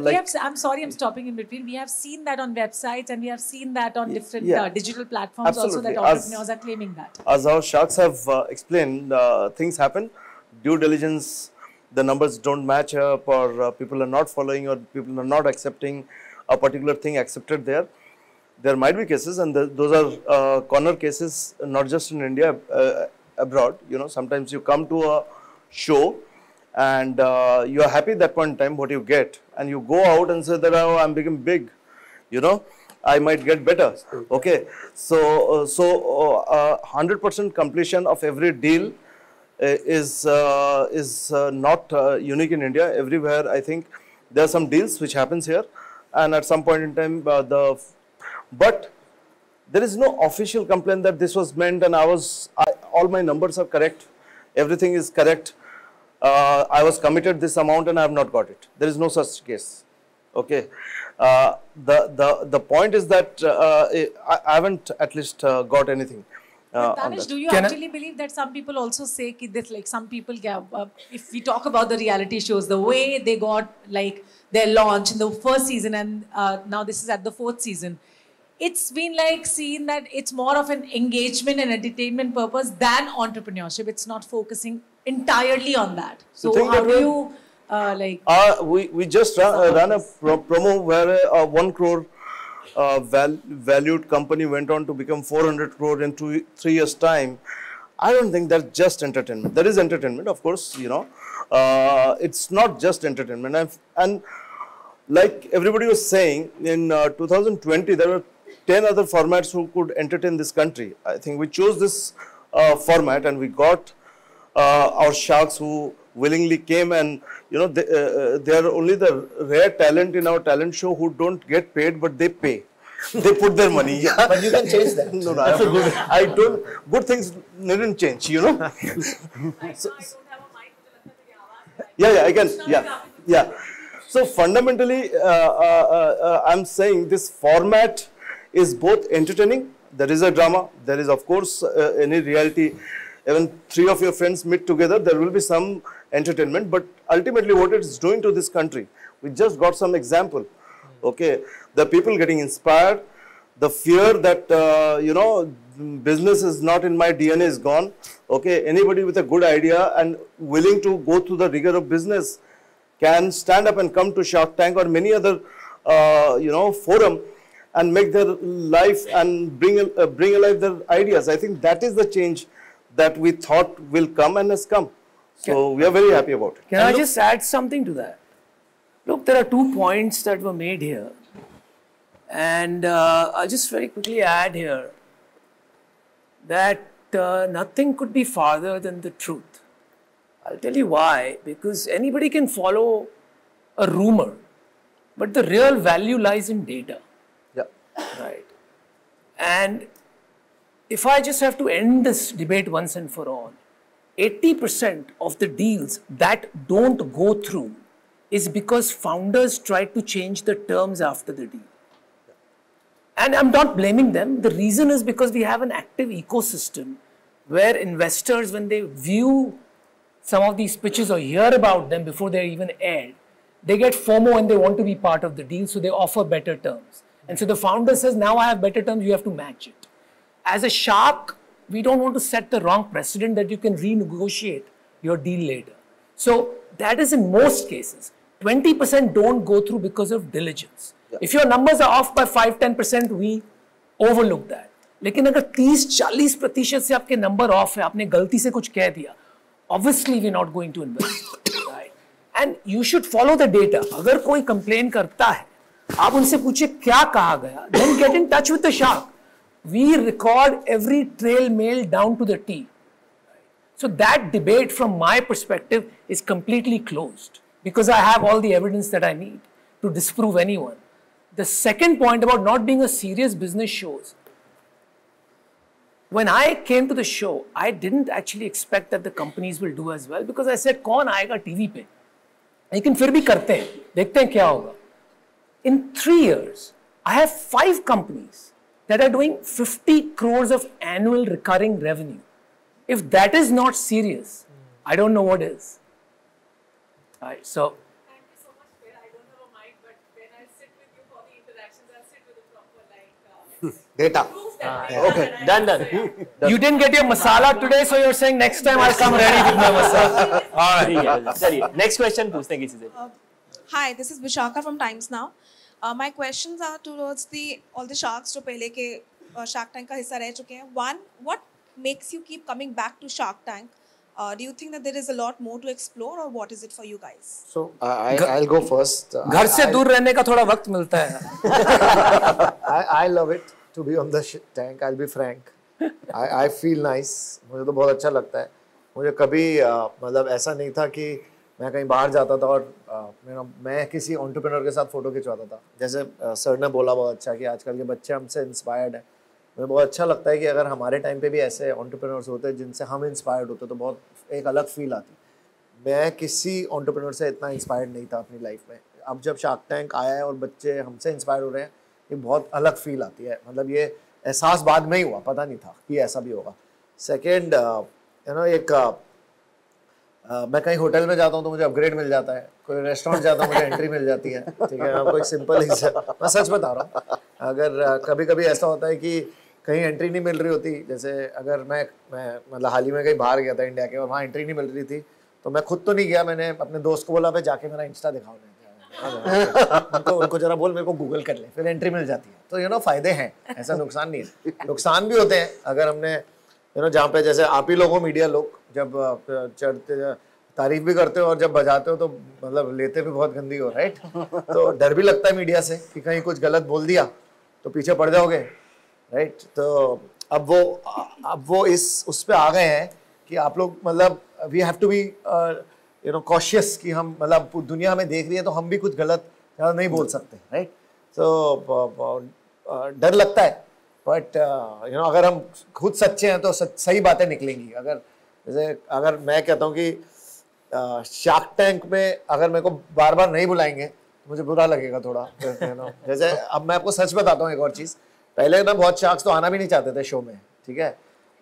like... I'm sorry, I'm stopping in between. We have seen that on websites and we have seen that on different digital platforms also, that entrepreneurs are claiming that. As our sharks have explained, things happen. Due diligence, the numbers don't match up, or people are not following, or people are not accepting a particular thing accepted there. There might be cases, and those are corner cases, not just in India, abroad. You know, sometimes you come to a show and you are happy at that point in time what you get, and you go out and say that, oh, I'm becoming big, you know, I might get better. Okay, so 100% completion of every deal is not unique in India. Everywhere, I think there are some deals which happens here, and at some point in time but there is no official complaint that this was meant and all my numbers are correct, everything is correct. I was committed this amount and I have not got it. There is no such case. Okay. The point is that I haven't at least got anything. Danish, do you actually believe that some people also say that, like, some people, if we talk about the reality shows, the way they got like their launch in the first season and now this is at the fourth season, it's been like seen that it's more of an engagement and entertainment purpose than entrepreneurship. It's not focusing entirely on that. So how do you we just ran a promo where 1 crore valued company went on to become 400 crore in 3 years time. I don't think that's just entertainment. There is entertainment, of course, you know. It's not just entertainment. And like everybody was saying, in 2020, there were 10 other formats who could entertain this country. I think we chose this format and we got our sharks who willingly came, and you know, they are only the rare talent in our talent show who don't get paid, but they pay. They put their money. Yeah. But you can change that. No, no, I don't. Good things needn't change, you know. So, yeah, I can. Yeah, yeah. So fundamentally, I'm saying this format is both entertaining. There is a drama, there is of course any reality. Even three of your friends meet together, there will be some entertainment, but ultimately what it's doing to this country, we just got some example. Okay, the people getting inspired, the fear that you know, business is not in my DNA is gone. Okay, anybody with a good idea and willing to go through the rigor of business can stand up and come to Shark Tank or many other you know, forum and make their life and bring alive their ideas. I think that is the change that we thought will come and has come. So we are very happy about it. Can I just add something to that? Look, there are 2 points that were made here. And I'll just very quickly add here that nothing could be farther than the truth. I'll tell you why. Because anybody can follow a rumor, but the real value lies in data. Right. And if I just have to end this debate once and for all, 80% of the deals that don't go through is because founders tried to change the terms after the deal. And I'm not blaming them. The reason is because we have an active ecosystem where investors, when they view some of these pitches or hear about them before they're even aired, they get FOMO and they want to be part of the deal, so they offer better terms. And so the founder says, now I have better terms, you have to match it. As a shark, we don't want to set the wrong precedent that you can renegotiate your deal later. So that is in most cases. 20% don't go through because of diligence. Yeah. If your numbers are off by 5-10%, we overlook that. Lekin agar 30-40% se aapke number off hai, aapne galti se kuch keh diya, obviously we're not going to invest. Right? And you should follow the data. Agar koi complain karta hai, आप उनसे पूछे क्या कहा गया, then get in touch with the shark. We record every trail mail down to the T. So that debate from my perspective is completely closed because I have all the evidence that I need to disprove anyone. The second point about not being a serious business shows. When I came to the show, I didn't actually expect that the companies will do as well because I said, कौन आएगा टीवी पे? लेकिन फिर भी करते हैं, देखते हैं क्या होगा. In 3 years, I have 5 companies that are doing 50 crores of annual recurring revenue. If that is not serious, I don't know what is. All right, so. Thank you so much, Phil. I don't have a mic, but when I sit with you for the interactions, I'll sit with a proper like data. Okay, done. You didn't get your masala today, so you're saying next time I'll come ready with my masala. All right. Sorry. Next question, Hi, this is Vishaka from Times Now. My questions are towards all the sharks जो पहले के Shark Tank का हिस्सा रह चुके हैं. One, what makes you keep coming back to Shark Tank? Do you think that there is a lot more to explore, or what is it for you guys? So I'll go first. घर से दूर रहने का थोड़ा वक्त मिलता है. I love it to be on the tank. I'll be frank. I feel nice. मुझे तो बहुत अच्छा लगता है. मुझे कभी मतलब ऐसा नहीं था कि मैं कहीं बाहर जाता था और मैं किसी एंटरप्रेन्योर के साथ फोटो खिंचवाता था. जैसे सर ने बोला बहुत अच्छा कि आजकल के बच्चे हमसे इंस्पायर्ड है. मुझे बहुत अच्छा लगता है कि अगर हमारे टाइम पे भी ऐसे एंटरप्रेन्योर्स होते जिनसे हम इंस्पायर्ड होते तो बहुत एक अलग फील आती. मैं किसी एंटरप्रेन्योर से इतना इंस्पायर्ड नहीं था अपनी लाइफ में. अब जब शार्क टैंक आया है और बच्चे हमसे इंस्पायर हो रहे हैं, ये बहुत अलग फील आती है. मतलब ये एहसास बाद में ही हुआ, पता नहीं था कि ऐसा भी होगा. सेकेंड, यू नो, एक मैं कहीं होटल में जाता हूँ तो मुझे अपग्रेड मिल जाता है. कोई रेस्टोरेंट जाता हूँ मुझे एंट्री मिल जाती है. ठीक है, आपको एक सिंपल एग्जाम्पल मैं सच बता रहा हूँ. अगर कभी कभी ऐसा होता है कि कहीं एंट्री नहीं मिल रही होती, जैसे अगर मैं मतलब हाल ही में कहीं बाहर गया था इंडिया के और वहाँ एंट्री नहीं मिल रही थी, तो मैं खुद तो नहीं गया. मैंने अपने दोस्त को बोला भाई जाके मेरा इंस्टा दिखाओ. उनको जरा बोल मेरे को गूगल कर ले, फिर एंट्री मिल जाती है. तो यू नो, फायदे हैं, ऐसा नुकसान नहीं है. नुकसान भी होते हैं अगर हमने यू नो, जहाँ पे जैसे आप ही लोगों मीडिया लोग जब चढ़ते तारीफ भी करते हो और जब बजाते हो तो मतलब लेते भी बहुत गंदी हो, राइट. तो डर भी लगता है मीडिया से कि कहीं कुछ गलत बोल दिया तो पीछे पड़ जाओगे, राइट. तो अब वो उस पे आ गए हैं कि आप लोग मतलब we have to be you know cautious कि हम मतलब दुनिया हमें देख रही है तो हम भी कुछ गलत ज़्यादा नहीं बोल सकते, राइट. तो डर लगता है, बट यू नो अगर हम खुद सच्चे हैं तो सही बातें निकलेंगी. अगर मैं कहता हूँ कि शार्क टैंक में अगर मेरे को बार बार नहीं बुलाएंगे तो मुझे बुरा लगेगा थोड़ा, यू नो. जैसे अब मैं आपको सच बताता हूँ एक और चीज़. पहले ना बहुत शार्क्स तो आना भी नहीं चाहते थे शो में, ठीक है.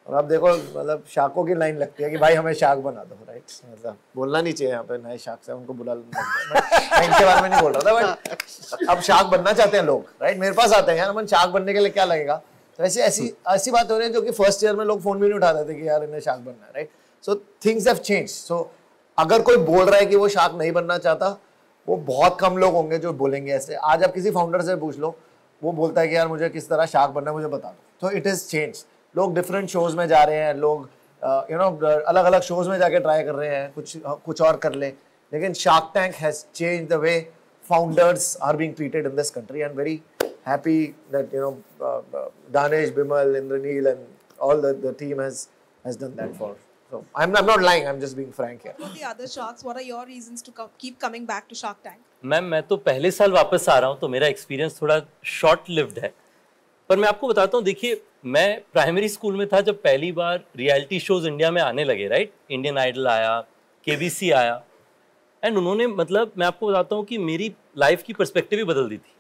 और अब देखो मतलब शार्कों की लाइन लगती है कि भाई हमें शार्क बना दो, राइट. मतलब बोलना नहीं चाहिए यहाँ पे नए शार्क्स हैं, उनको बुला इनके बारे में नहीं बोल रहा था, बट अब शार्क बनना चाहते हैं लोग, राइट. मेरे पास आते हैं यार अमन शार्क बनने के लिए क्या लगेगा. तो ऐसी बात हो रही है जो कि फर्स्ट ईयर में लोग फोन भी नहीं उठाते थे कि यार इन्हें शार्क बनना है, right. So things have change. So अगर कोई बोल रहा है कि वो शार्क नहीं बनना चाहता, वो बहुत कम लोग होंगे जो बोलेंगे ऐसे. आज आप किसी फाउंडर से पूछ लो, वो बोलता है कि यार मुझे किस तरह शार्क बनना है मुझे बता दो. तो इट इज़ चेंज. लोग डिफरेंट शोज़ में जा रहे हैं, लोग यू नो अलग अलग शोज़ में जाके ट्राई कर रहे हैं कुछ और कर लें. लेकिन shark tank has change the way founders are being treated in this country. And very happy that you know Danesh, Bimal, Indraneel and all the team has done that for. So I'm not lying, I'm just being frank here. What are the other sharks? What are your reasons to keep coming back to Shark Tank? Ma'am मैं तो पहले साल वापस आ रहा हूँ तो मेरा एक्सपीरियंस थोड़ा शॉर्ट लिव्ड है. पर मैं आपको बताता हूँ, देखिए मैं प्राइमरी स्कूल में था जब पहली बार रियलिटी शोज इंडिया में आने लगे, राइट. इंडियन आइडल आया, KBC आया, एंड उन्होंने मतलब मैं आपको बताता हूँ कि मेरी लाइफ की पर्सपेक्टिव ही बदल दी थी.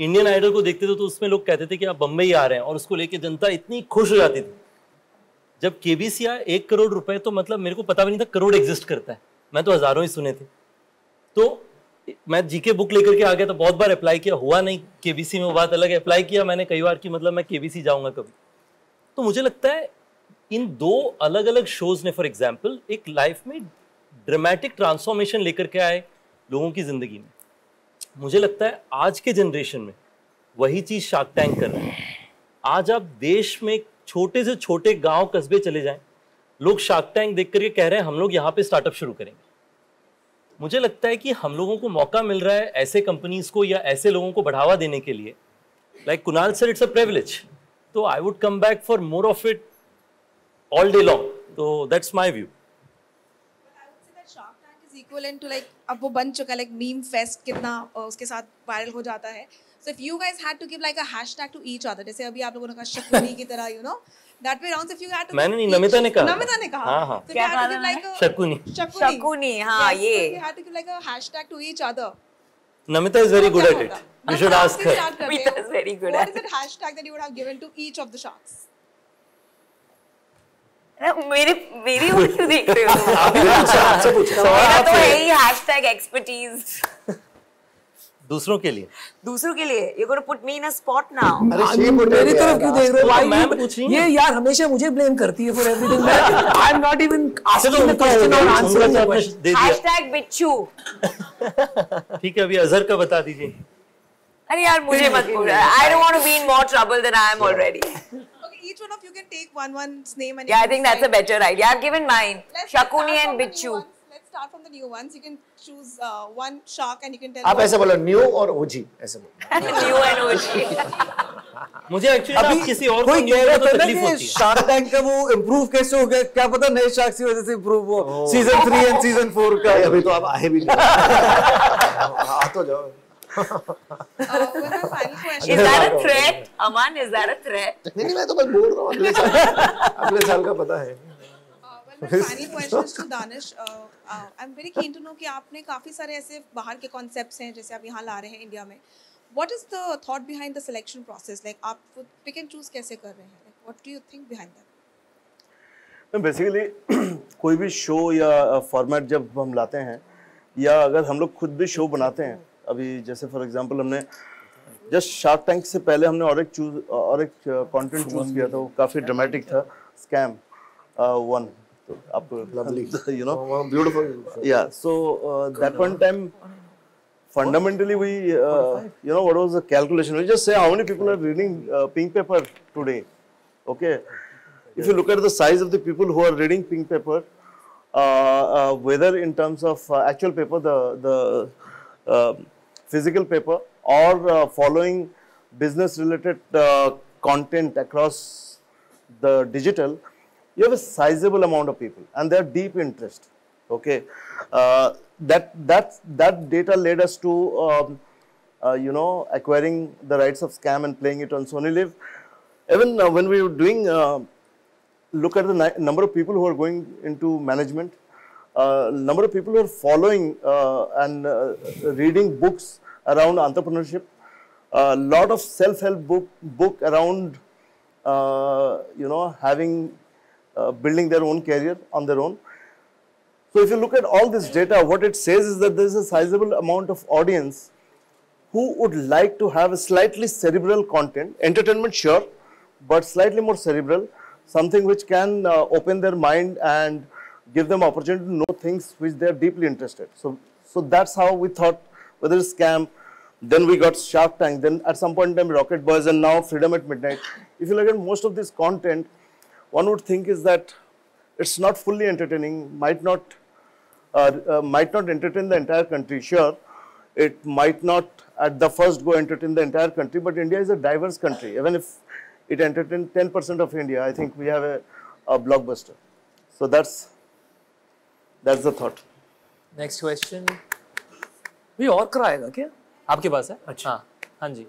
इंडियन आइडल को देखते थे तो उसमें लोग कहते थे कि आप बम्बई आ रहे हैं और उसको लेके जनता इतनी खुश हो जाती थी. जब KBC आया 1 करोड़ रुपए, तो मतलब मेरे को पता भी नहीं था करोड़ एग्जिस्ट करता है. मैं तो हज़ारों ही सुने थे. तो मैं जीके बुक लेकर के आ गया, तो बहुत बार अप्लाई किया, हुआ नहीं. KBC में वो बात अलग है, अप्लाई किया मैंने कई बार कि मतलब मैं KBC जाऊँगा कभी. तो मुझे लगता है इन 2 अलग अलग शोज़ ने फॉर एग्जाम्पल एक लाइफ में ड्रामेटिक ट्रांसफॉर्मेशन लेकर के आए लोगों की ज़िंदगी में. मुझे लगता है आज के जनरेशन में वही चीज़ शार्क टैंक कर रहे हैं. आज आप देश में छोटे से छोटे गांव कस्बे चले जाएं, लोग शार्क टैंक देख करके कह रहे हैं हम लोग यहाँ पे स्टार्टअप शुरू करेंगे. मुझे लगता है कि हम लोगों को मौका मिल रहा है ऐसे कंपनीज़ को या ऐसे लोगों को बढ़ावा देने के लिए. Like Kunal sir, it's a privilege. तो I would come back for more of it all day long. तो that's my view. Equivalent to like अब वो बन चुका like meme fest कितना उसके साथ वायरल हो जाता है. So if you guys had to give like a hashtag to each other, जैसे अभी आप लोगों ने कहा शकुनी की तरह, you know that way rounds. If you had to, मैंने नहीं, नमिता ने कहा. हाँ. So you had to give like a Shakuni. हाँ ये. You had to give like a hashtag to each other. Namita is very good at it. You should ask her. Namita is very good at it. What is the hashtag that you would have given to each of the sharks? मेरी ओर क्यों देख रहे हो? मेरा तो यही hashtag expertise. दूसरों के लिए. दूसरों के लिए. You're going to put me in a spot now. मेरी तरफ क्यों देख रहे हो? Why मैम पूछ रही हैं? ये यार हमेशा मुझे blame करती है for everything. I'm not even asking the question or answering. Hashtag बिच्छू. ठीक है अभी अजहर का बता दीजिए. अरे यार मुझे मत बोलो. I don't want to be in more trouble than I am already. Each one of you can take one's name and yeah, I think that's a better idea. I've given mine. Shakuni and Bichu. Let's start from the new ones. You can choose one shark and you can tell. आप ऐसे बोलो new और OG ऐसे बोलो. New and OG. मुझे actually आप किसी और कोई कह रहा था ना कि Shark Tank का वो improve कैसे हो गया क्या पता नए sharks की वजह से improve हो season 3 and season 4 का अभी तो आप आए भी नहीं आ तो जाओ. Is that a threat, Aman? Is that a threat? नहीं नहीं मैं तो बस बोल रहा हूँ अगले साल का पता है। My final question to Danish. I'm very keen to know कि आपने काफी सारे ऐसे बाहर के concepts हैं जैसे आप यहाँ ला रहे हैं इंडिया में. What is the thought behind the selection process? Like आप pick and choose कैसे कर रहे हैं? What do you think behind that? Basically कोई भी show या format जब हम लाते हैं या अगर हम लोग खुद भी show बनाते हैं अभी जैसे फॉर एग्जांपल हमने जस्ट शार्क टैंक से पहले हमने और एक कंटेंट चूज किया था वो काफी ड्रामेटिक था स्कैम वन तो आप लवली यू नो ब्यूटीफुल या so that one time fundamentally we you know what was the calculation we just say how many people are reading pink paper today okay if you look at the size of the people who are reading pink paper whether in terms of actual paper the physical paper or following business related content across the digital, you have a sizable amount of people and they are deep interest. Okay, that data led us to you know acquiring the rights of Scam and playing it on Sony LIV. Even when we were doing look at the number of people who are going into management. Number of people who are following and reading books around entrepreneurship. Lot of self-help book around you know having building their own career on their own. So if you look at all this data, what it says is that there is a sizable amount of audience who would like to have a slightly cerebral content, entertainment sure, but slightly more cerebral, something which can open their mind and give them opportunity to know things which they are deeply interested. So that's how we thought whether it's Scam, then we got Shark Tank, then at some point in time Rocket Boys and now Freedom at Midnight. If you look at most of this content, one would think is that it's not fully entertaining, might not entertain the entire country. Sure, it might not at the first go entertain the entire country, but India is a diverse country. Even if it entertains 10% of India, I think we have a blockbuster. So that's the thought. Next question. We और कराएगा क्या? आपके पास है? अच्छा. हाँ जी.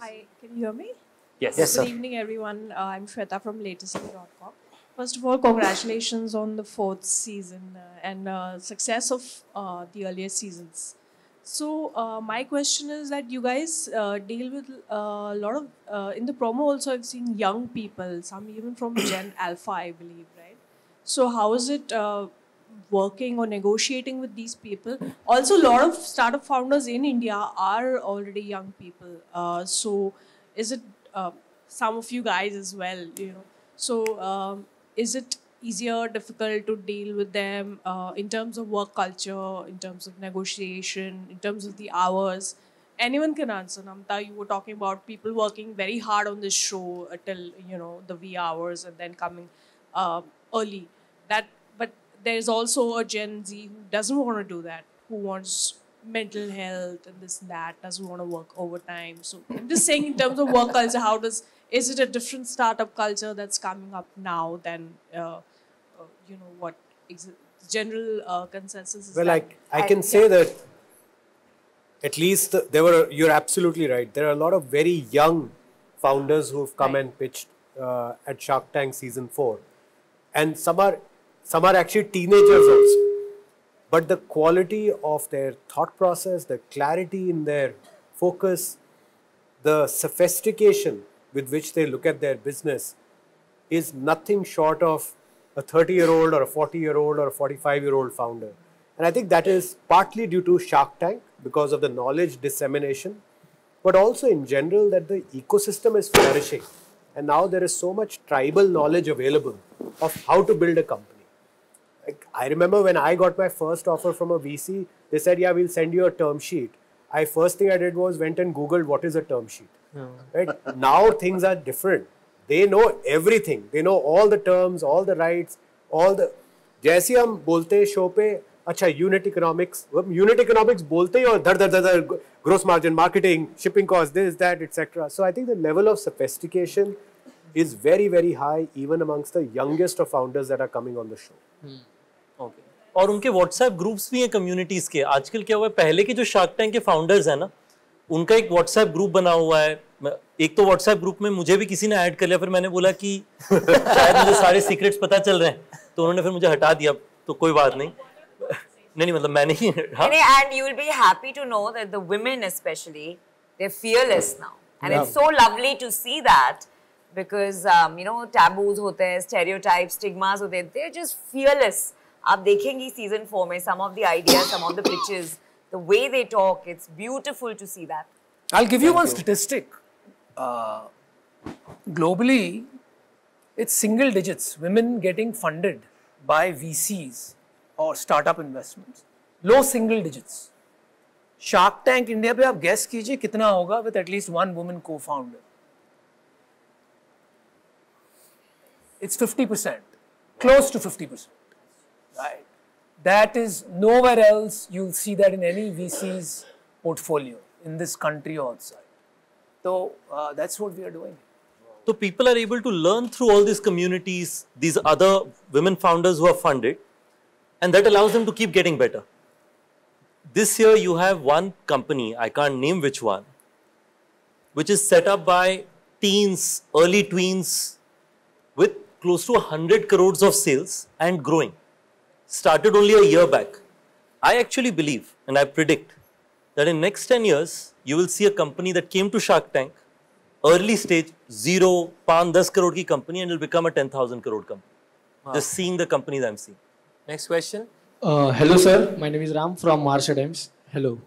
Hi, can you hear me? Yes. Yes, sir. Good evening, everyone. I'm Shweta from latestme.com. First of all, congratulations on the 4th season and success of the earlier seasons. So my question is that you guys deal with a lot of in the promo also I've seen young people, some even from Gen Alpha, I believe, right? So how is it working or negotiating with these people? Also, a lot of startup founders in India are already young people. So is it some of you guys as well? You know, so is it easier, difficult to deal with them in terms of work culture, in terms of negotiation, in terms of the hours? Anyone can answer. Namita, you were talking about people working very hard on this show till you know the wee hours and then coming early. But there is also a Gen Z who doesn't want to do that, who wants mental health and this and that, doesn't want to work overtime. So I'm just saying in terms of work culture, is it a different startup culture that's coming up now than you know what general consensus is? Well, I can say that at least you're absolutely right. There are a lot of very young founders who've come right. and pitched at Shark Tank season 4. And some are actually teenagers also. But the quality of their thought process, the clarity in their focus, the sophistication with which they look at their business is nothing short of a 30-year-old or a 40-year-old or a 45-year-old founder. And I think that is partly due to Shark Tank because of the knowledge dissemination, but also in general that the ecosystem is flourishing. And now there is so much tribal knowledge available of how to build a company. I remember when I got my first offer from a VC, they said, yeah, we'll send you a term sheet. First thing I did was went and Googled what is a term sheet. Right? Now things are different. They know everything. They know all the terms, all the rights, all the... जैसे हम बोलते हैं शो पे, अच्छा unit economics बोलते हैं और धर gross margin, marketing, shipping cost, this, that, etc. So I think the level of sophistication is very, very high even amongst the youngest of founders that are coming on the show. Okay. और उनके WhatsApp ग्रुप्स भी हैं कम्युनिटीज़ के. आजकल क्या हुआ है, पहले के जो Shark Tank के फाउंडर्स हैं ना, उनका एक WhatsApp ग्रुप बना हुआ है. एक तो WhatsApp ग्रुप में मुझे भी किसी ने ऐड कर लिया, फिर मैंने बोला कि शायद मुझे सारे सीक्रेट्स पता चल रहे हैं, तो उन्होंने फिर मुझे हटा दिया, तो कोई बात नहीं. नहीं मतलब मैंने ही. And you will be happy to know that the women especially, they're fearless now. And it's so lovely to see that. Because you know, taboos होते हैं, stereotypes, stigmas होते हैं, they're just fearless. आप देखेंगी season 4 में some of the ideas, some of the pitches, the way they talk, it's beautiful to see that. I'll give you one statistic. Globally, it's single digits women getting funded by VCs or startup investments. Low single digits. Shark Tank India पे आप guess कीजिए कितना होगा with at least one woman co-founder. It's 50%, close to 50%, right? That is nowhere else you'll see that in any VC's portfolio in this country or outside. So that's what we are doing. So people are able to learn through all these communities, these other women founders who are funded, and that allows them to keep getting better. This year you have one company, I can't name which one, which is set up by teens, early tweens, with close to 100 crores of sales and growing. Started only a year back. I actually believe and I predict that in next 10 years, you will see a company that came to Shark Tank, early stage, 0, 5-10 crore ki company, and will become a 10,000 crore company. Wow. Just seeing the companies I'm seeing. Next question. Hello sir, my name is Ram from Marsha Times. Hello.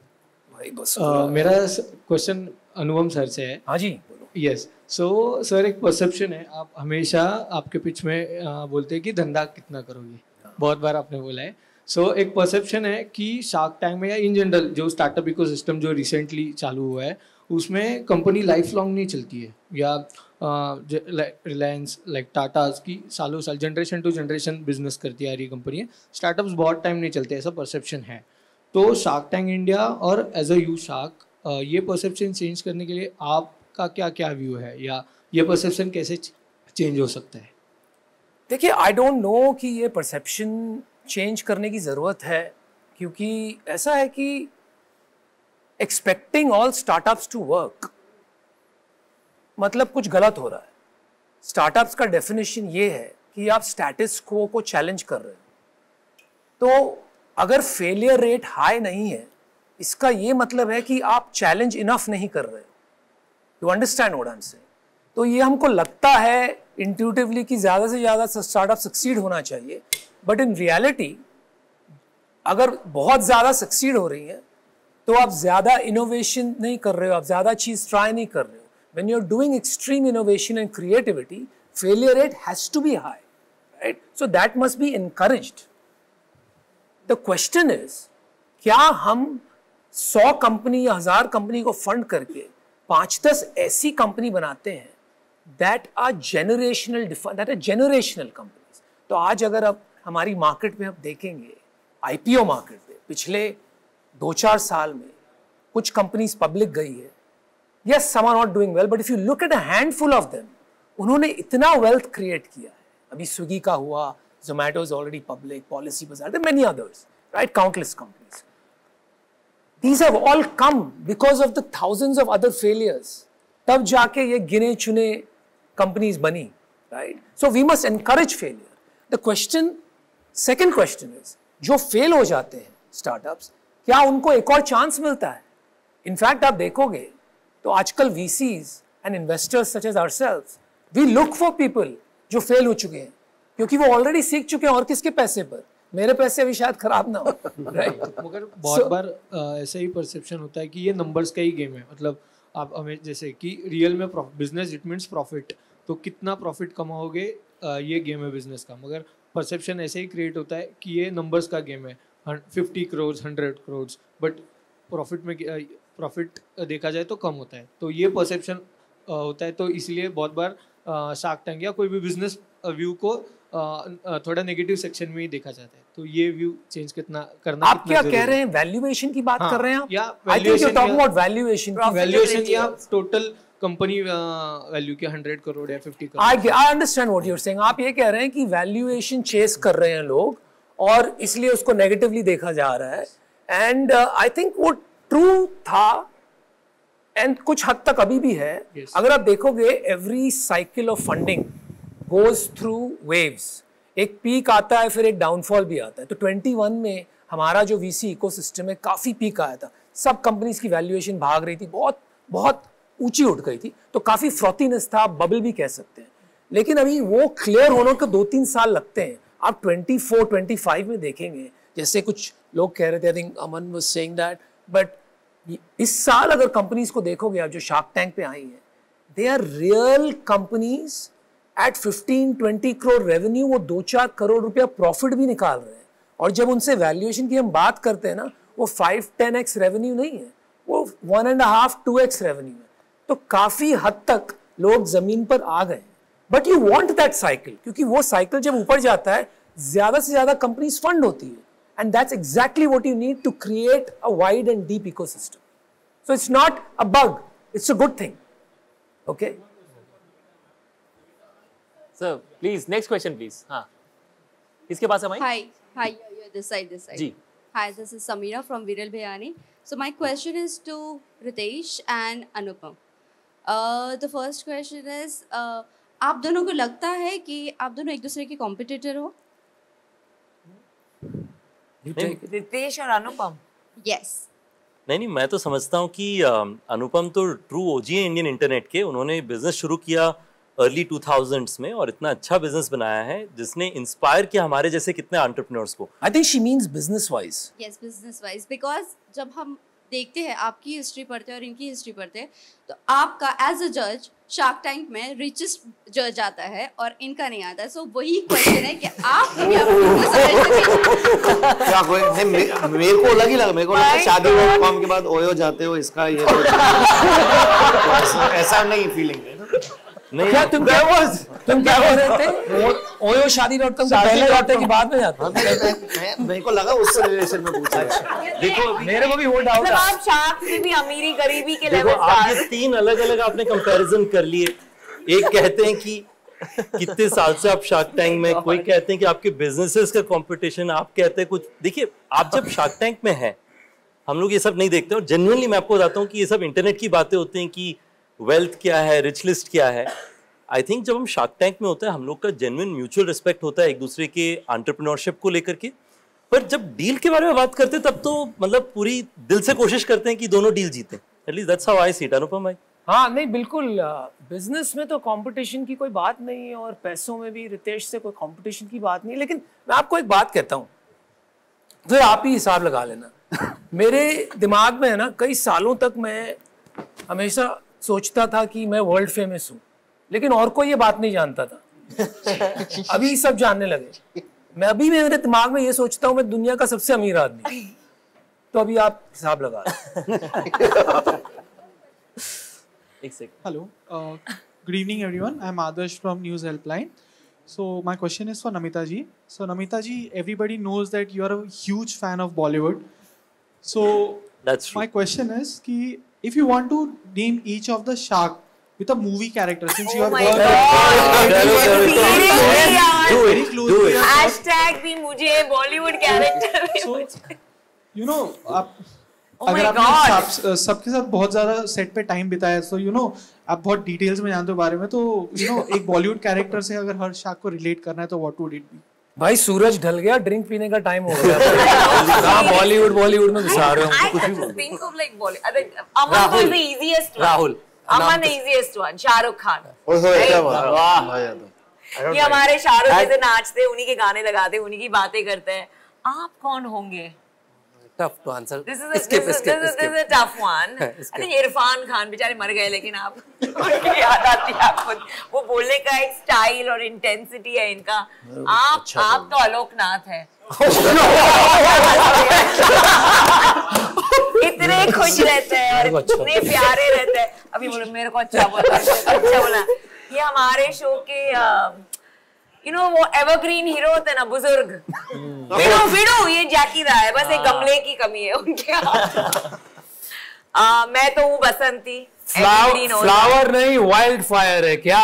Mera question Anupam sir se hai. Haan ji. Yes. So, sir, एक perception है, आप हमेशा आपके पिच में बोलते हैं कि धंधा कितना करोगे, बहुत बार आपने बोला है. So, एक perception है कि Shark Tank में या in general जो startup ecosystem जो recently चालू हुआ है, उसमें company lifelong नहीं चलती है, या Reliance, like Tata's की सालों साल generation to generation business करती आ रही कंपनी है, startups बहुत time नहीं चलते, ऐसा perception है. तो Shark Tank India और as a you Shark, ये perception change करने के लिए आप का क्या क्या व्यू है, या ये परसेप्शन कैसे चेंज हो सकता है? देखिए, आई डोंट नो कि ये परसेप्शन चेंज करने की ज़रूरत है, क्योंकि ऐसा है कि expecting all startups to work, मतलब कुछ गलत हो रहा है. स्टार्टअप्स का डेफिनेशन ये है कि आप स्टेटस क्वो को चैलेंज कर रहे हो. तो अगर फेलियर रेट हाई नहीं है, इसका ये मतलब है कि आप चैलेंज इनफ नहीं कर रहे हो. You understand what I'm saying? तो ये हमको लगता है intuitively कि ज़्यादा से ज़्यादा स्टार्टअप सक्सीड होना चाहिए, but in reality अगर बहुत ज़्यादा सक्सीड हो रही है, तो आप ज़्यादा innovation नहीं कर रहे हो, आप ज़्यादा चीज़ try नहीं कर रहे हो. When you're doing extreme innovation and creativity, failure rate has to be high, right? So that must be encouraged. The question is, क्या हम 100 कंपनी या 1000 कंपनी को फंड करके 5-10 ऐसी कंपनी बनाते हैं that are generational companies. तो आज अगर आप हमारी मार्केट में आप देखेंगे, IPO मार्केट में पिछले 2-4 साल में कुछ कंपनीज पब्लिक गई है. Yes, some are not doing well, but if you look at a handful of them, उन्होंने इतना वेल्थ क्रिएट किया है. अभी स्विगी का हुआ, Zomato is already public, Policy Bazaar, there are many others, right? Countless companies. These have all come because of the thousands of other failures. तब जाके ये गिने चुने companies बनी, right? So we must encourage failure. The question, second question is, जो fail हो जाते हैं, स्टार्टअप्स, क्या उनको एक और चांस मिलता है? इनफैक्ट आप देखोगे तो आजकल VCs and investors such as ourselves, we look for people जो फेल हो चुके हैं, क्योंकि वो ऑलरेडी सीख चुके हैं और किसके पैसे पर, मेरे पैसे अभी शायद खराब ना हो, राइट? मगर बहुत बार ऐसे ही परसेप्शन होता है कि ये नंबर्स का ही गेम है, मतलब आप हमें जैसे कि रियल में बिजनेस इट मीन्स प्रॉफिट, तो कितना प्रॉफिट कमाओगे ये गेम है बिजनेस का, मगर परसेप्शन ऐसे ही क्रिएट होता है कि ये नंबर्स का गेम है, 50 करोड़ 100 करोड़, बट प्रॉफिट में प्रॉफिट देखा जाए तो कम होता है, तो ये परसेप्शन होता है। तो इसलिए बहुत बार शार्क टैंक या कोई भी बिजनेस व्यू को थोड़ा नेगेटिव सेक्शन में ही देखा जाता है, तो ये व्यू चेंज कितना करना। आप क्या कह रहे हैं, वैल्यूएशन की बात कर रहे हैं आप? I think you are talking about valuation, या टोटल कंपनी वैल्यू के 100 करोड़ या 50 crore. I understand what you are saying. आप ये कह रहे हैं कि वैल्यूएशन चेस कर रहे हैं लोग और इसलिए उसको नेगेटिवली देखा जा रहा है, एंड आई थिंक वो ट्रू था एंड कुछ हद तक अभी भी है। अगर आप देखोगे every cycle of funding goes through waves, एक पीक आता है फिर एक डाउनफॉल भी आता है। तो 21 में हमारा जो वीसी इकोसिस्टम है काफ़ी पीक आया था, सब कंपनीज की वैल्यूएशन भाग रही थी, बहुत बहुत ऊंची उठ गई थी, तो काफ़ी फ्रॉथीनेस था, बबल भी कह सकते हैं। लेकिन अभी वो क्लियर होने को 2-3 साल लगते हैं। आप 24-25 में देखेंगे, जैसे कुछ लोग कह रहे थे, I think Aman was saying that, but इस साल अगर कंपनीज को देखोगे आप जो शार्क टैंक पे आई हैं, they are real companies at 15-20 crore revenue, वो 2-4 करोड़ रुपया प्रॉफिट भी निकाल रहे हैं। और जब उनसे वैल्यूएशन की हम बात करते हैं ना, वो 5-10x रेवेन्यू नहीं है, वो 1.5-2x रेवेन्यू है। तो काफ़ी हद तक लोग ज़मीन पर आ गए, but you want that cycle, क्योंकि वो साइकिल जब ऊपर जाता है ज़्यादा से ज़्यादा कंपनीज फंड होती है, and that's exactly what you need to create a wide and deep ecosystem. So it's not a bug, it's a good thing. Okay sir, please next question please. हाँ, इसके पास है mic. Hi hi, you are this side ji. Hi, this is Samira from Viral Bhayani. So my question is to Ritesh and Anupam. The first question is, आप दोनों को लगता है कि आप दोनों एक दूसरे के कॉम्पिटिटर हो? रितेश और अनुपम? यस। नहीं, मैं तो समझता हूँ कि अनुपम तो ट्रू ओजी है इंडियन इंटरनेट के। उन्होंने बिजनेस शुरू किया अर्ली 2000s में और इतना अच्छा बिजनेस बनाया है जिसने इंस्पायर किया हमारे जैसे कितने एंटरप्रेन्योर्स को। I think she means business wise. Yes, business wise, because जब हम देखते हैं आपकी हिस्ट्री पढ़ते हैं और इनकी हिस्ट्री पढ़ते हैं, तो आपका एज अ जज शार्क टैंक में रिचेस्ट जज आता है और इनका नहीं आता है। सो वही क्वेश्चन है कि आप क्या मेरे को अलग ही लगा, मेरे को लगा शादी के बाद ओयो जाते हो, इसका ये ऐसा नहीं फीलिंग है। नहीं, क्या तुम क्या बोल रहे थे? ओयो शादी डॉट कॉम पहले जाते कि बाद में जाते? मेरे को लगा उससे रिलेशन में पूछा। देखो, मेरे को भी वो डाउट था। आप शार्क में भी अमीरी गरीबी के लेवल पर आपने 3 अलग-अलग आपने कंपैरिजन कर लिए। एक कहते हैं कि कितने साल से आप शार्क टैंक में, कोई कहते हैं कि आपके बिजनेसेस का कंपटीशन, आप कहते हैं कुछ। देखिए, आप जब शार्क टैंक में हैं, हम लोग ये सब नहीं देखते। और जेन्युइनली मैं आपको बताता हूँ कि ये सब इंटरनेट की बातें होती हैं कि वेल्थ क्या है, रिच लिस्ट क्या है। आई थिंक जब हम शार्क टैंक में होते हैं, हम लोग का जेन्युइन म्यूचुअल रिस्पेक्ट होता है एक दूसरे के एंटरप्रेन्योरशिप को लेकर के। पर जब डील के बारे में बात करते हैं, तब तो मतलब पूरी दिल से कोशिश करते हैं कि दोनों डील जीतें। At least that's how I see it. Anupam भाई? हाँ, नहीं, बिल्कुल। बिजनेस में तो कॉम्पिटिशन की कोई बात नहीं है और पैसों में भी रितेश से कोई कॉम्पिटिशन की बात नहीं है। लेकिन मैं आपको एक बात कहता हूँ, तो आप ही हिसाब लगा लेना। मेरे दिमाग में है ना, कई सालों तक मैं हमेशा सोचता था कि मैं वर्ल्ड फेमस हूँ, लेकिन और कोई ये बात नहीं जानता था। अभी सब जानने लगे। मैं अभी मेरे दिमाग में ये सोचता हूँ मैं दुनिया का सबसे अमीर आदमी। तो अभी आप हिसाब लगा। एक second. Hello, good evening everyone, I am Adarsh from news helpline. So my question is for Namita ji. So Namita ji, everybody knows that you are a huge fan of Bollywood. So my question is कि if you want to name each of the shark with a movie character, since you are born, do it. Hashtag भी मुझे Bollywood character भी मुझे, you know, आप अगर आपने सबके साथ बहुत ज़्यादा सेट पे टाइम बिताया, so you know आप बहुत डिटेल्स में जानते हो बारे में, तो you know एक Bollywood character से अगर हर shark को relate करना है, तो what would it be? भाई सूरज ढल गया, ड्रिंक पीने का टाइम हो गया। बॉलीवुड बॉलीवुड में घुसा रहे हो। Rahul Aman easiest one, Shahrukh Khan. ये हमारे शाहरुख जैसे नाचते, उन्हीं के गाने लगाते, उन्हीं की बातें करते हैं। आप कौन होंगे? Tough to answer. This is a tough one. अरे इरफान खान बेचारे मर गए, लेकिन आप याद आती है आपको। वो बोलने का एक स्टाइल और इंटेंसिटी है इनका। आप तो आलोकनाथ है। इतने खुश रहते हैं, इतने प्यारे रहते हैं। अभी मेरे को अच्छा बोला। ये हमारे शो के यू नो वो एवरग्रीन हीरो होते ना, बुजुर्ग विडो। ये जैकी रा है, बस एक गमले की कमी है उनके। मैं तो हूँ बसंती। फ्लावर नहीं, वाइल्ड फायर है क्या?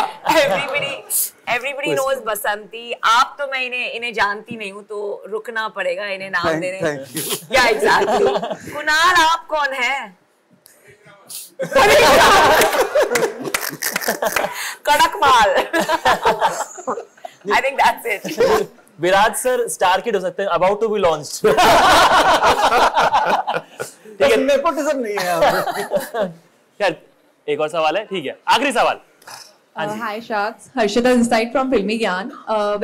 Everybody knows Basanti. आप तो मैं इन्हें जानती नहीं हूँ, तो रुकना पड़ेगा इन्हें नाम देने। क्या एग्जैक्टली कुणाल आप कौन है? कड़क माल। I think that's it. Viraj sir star kid हो सकते हैं, अबाउट टू बी लॉन्च्ड। ठीक है, नेपोटिज्म नहीं है यार। एक और सवाल है, ठीक है आखिरी सवाल। Hi sharks, Harshita insight from फिल्मी ज्ञान।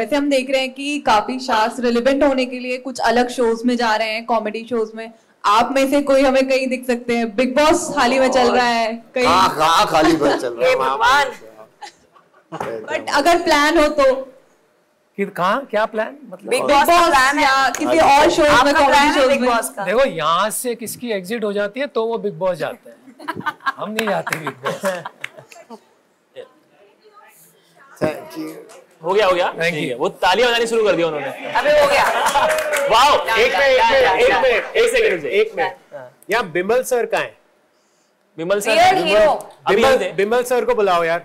वैसे हम देख रहे हैं कि काफी शार्क्स रिलेवेंट होने के लिए कुछ अलग शोज में जा रहे हैं, कॉमेडी शोज में। आप में से कोई हमें कहीं दिख सकते हैं? बिग बॉस खाली में चल रहा है कहीं? हाँ, खाली में चल रहा है। बट अगर प्लान हो तो क्या प्लान? मतलब बिग बॉस का प्लान है किसी और शो में? बिग बॉस का देखो, यहाँ से किसकी एग्जिट हो जाती है तो वो बिग बॉस जाते हैं। हम नहीं जाते बिग बॉस। Thank you. हो गया थैंक यू। वो तालियां बजानी शुरू कर दिया उन्होंने। अबे हो गया, वाह। एक मिनट यहाँ बिमल सर कहाँ हैं? बिमल सर को बुलाओ यार,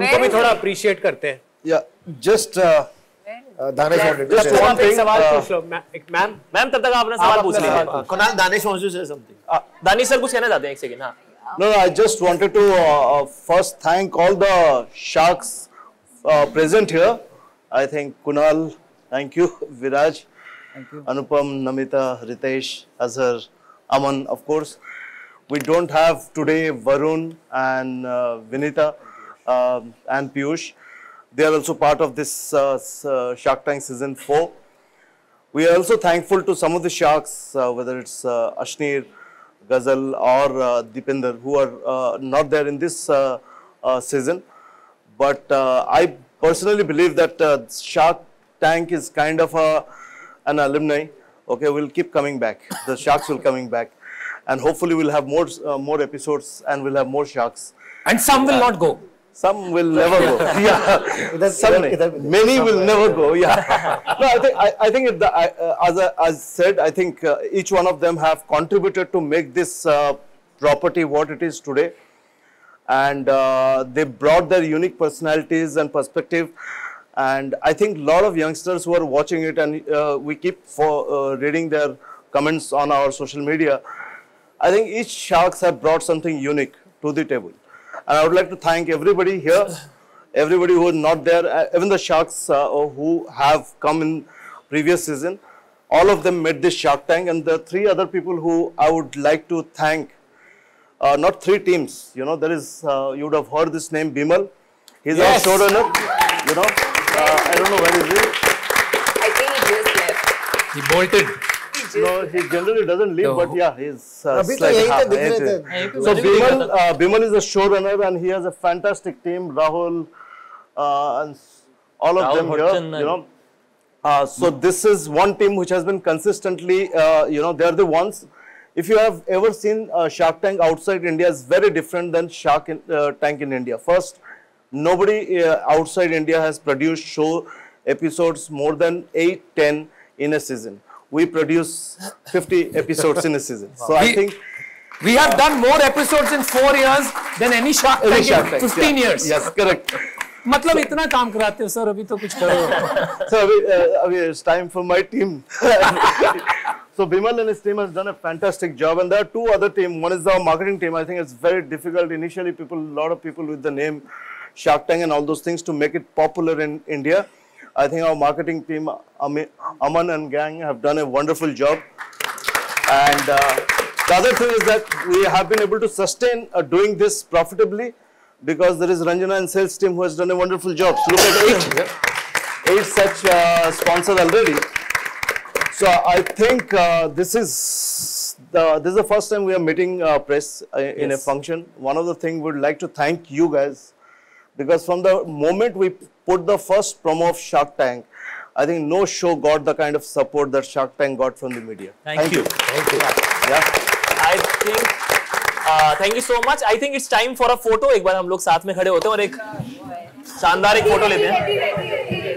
उनको भी थोड़ा अप्रिशिएट करते हैं। या जस्ट सवाल पूछ लो मैम, तब तक आप अपना सवाल पूछ लीजिए। Kunal Danish wants to say something. Danish sir कुछ कहना चाहते हैं? एक सेकंड। हां, no I just wanted to first thank all the sharks present here. I think Kunal, thank you. Viraj, thank you. Anupam, Namita, Ritesh, Azhar, Aman, of course. We don't have today Varun and Vinita and Piyush. They are also part of this Shark Tank season 4. We are also thankful to some of the sharks, whether it's Ashneer, Ghazal, or Deepinder, who are not there in this season. But I personally believe that Shark Tank is kind of an alumni. Okay, we'll keep coming back. The sharks will coming back, and hopefully we'll have more episodes, and we'll have more sharks. And some will not go. Some will never go. Yeah, many will never go. Yeah. No, I think as said, I think each one of them have contributed to make this property what it is today. And they brought their unique personalities and perspective, and I think a lot of youngsters who are watching it, and we keep reading their comments on our social media. I think each sharks have brought something unique to the table, and I would like to thank everybody here, everybody who is not there, even the sharks who have come in previous season. All of them made this Shark Tank, and the three other people who I would like to thank. Not three teams, you know. There is you would have heard this name, Bimal. He's yes. Our showrunner, you know. I don't know where is he. I think he just left. He bolted. No, he generally doesn't leave, no. But yeah, he's. So Bimal is a showrunner, and he has a fantastic team. Rahul and all of them here, you know. So this is one team which has been consistently, you know, they are the ones. If you have ever seen Shark Tank outside India, is very different than Shark Tank in India. First, nobody outside India has produced show episodes more than 8-10 in a season. We produce 50 episodes in a season. Wow. So I think we have done more episodes in 4 years than any Shark Tank in 15 years. Yes, correct. मतलब इतना काम कराते हो सर, अभी तो कुछ करो। So अभी it's time for my team. So Bimal and his team has done a fantastic job, and there are two other team. One is our marketing team. I think it's very difficult initially. People, a lot of people with the name Shark Tank and all those things to make it popular in India. I think our marketing team, Aman and gang, have done a wonderful job. And the other thing is that we have been able to sustain doing this profitably because there is Ranjana and sales team who has done a wonderful job. So look at eight such sponsors already. So I think this is the first time we are meeting press in a function. One of the things we'd like to thank you guys, because from the moment we put the first promo of Shark Tank, I think no show got the kind of support that Shark Tank got from the media. Thank you. Thank you. Yeah. I think, thank you so much. I think it's time for a photo. एक बार हम लोग साथ में खड़े होते हैं और एक शानदार एक फोटो लेते हैं।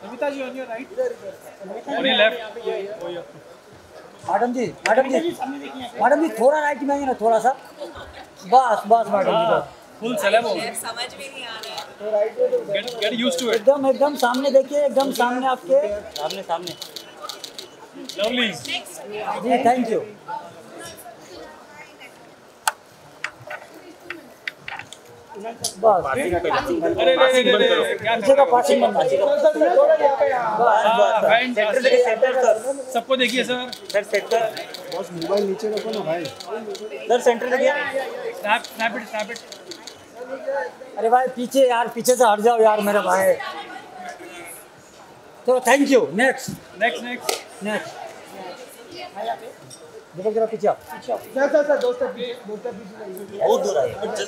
Namita ji on your right, on your left. Madam ji, थोड़ा राइट में आइए ना, थोड़ा सा, बस मैडम जी, फुल सेलेब हो गया, समझ भी नहीं आ रहा है। तो राइट में तो get used to it. एकदम सामने देखिए, एकदम सामने आपके, सामने lovely जी, thank you. बस अरे का पासिंग बंद करो, सबको देखिए सर सेंटर, बस मोबाइल नीचे रखो ना भाई, सर सेंटर देखिए, स्नैप इट। अरे भाई पीछे यार, पीछे से हट जाओ यार मेरा भाई। तो थैंक यू, नेक्स्ट देखो जरा पीछे सर दोस्तों बहुत दूर है, जल्दी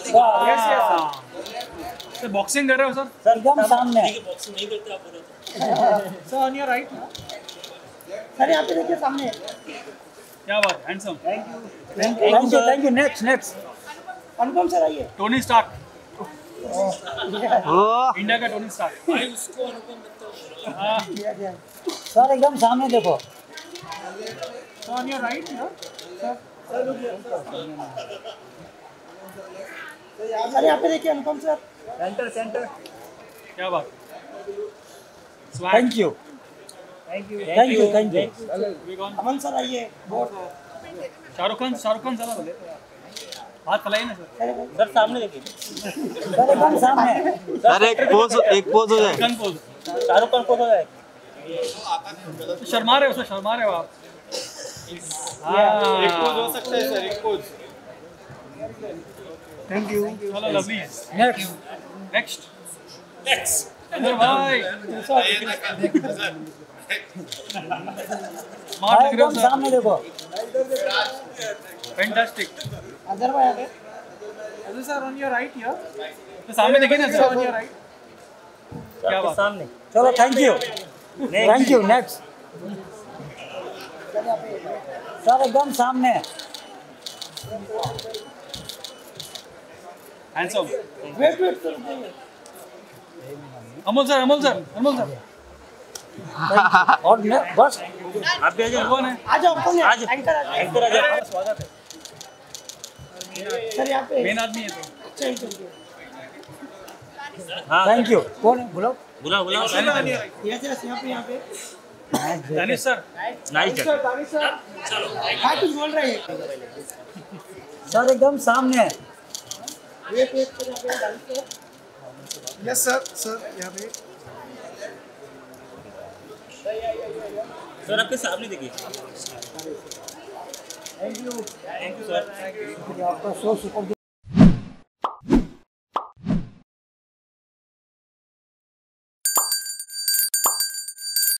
सर बॉक्सिंग कर रहे हो सर एकदम सामने, बॉक्सिंग नहीं करते आप sir, on your right sir, आप देखिए सामने, क्या बात, handsome, thank you. Next Anupam sir आइए, टोनी स्टार्क, इंडिया का टोनी स्टार्क भाई, उसको अनुपम मित्तल सर एकदम सामने देखो, on your right here sir yaar yahan pe dekhiye Anupam sir, center kya baat, thank you Aman sir आइए, शाहरुख खान sir बोले, हाथ फैलाइए ना सर, उधर सामने देखिए सर, एकदम सामने सर, एक पोज हो जाए, शाहरुख खान पोज हो जाए, शर्मा रहे हो आप, एक पोज हो सकता है सर, एक pose, thank you, hello lovely, next अरे भाई मार्क लग रहा है सामने देखो, फैंटास्टिक अजहर भाई आगे, Azhar sir on your right here, तो सामने देखिए ना सर, ऑन योर राइट, क्या बात, सामने, चलो थैंक यू। नेक्स्ट सर एकदम सामने, हैंडसम, वेट अमोल सर और बस आप भी आ जाओ एंकर आ जाओ स्वागत है सर, यहां पे मेन आदमी है तो अच्छा, हां थैंक यू। कौन बुलाओ यहां पे दानिश सर, दानिश सर चलो क्या कुछ बोल रहे हैं सर, एकदम सामने है, यस सर यहां पे सर, आपके सामने देखिए, थैंक यू सर, आपका शो सुपर।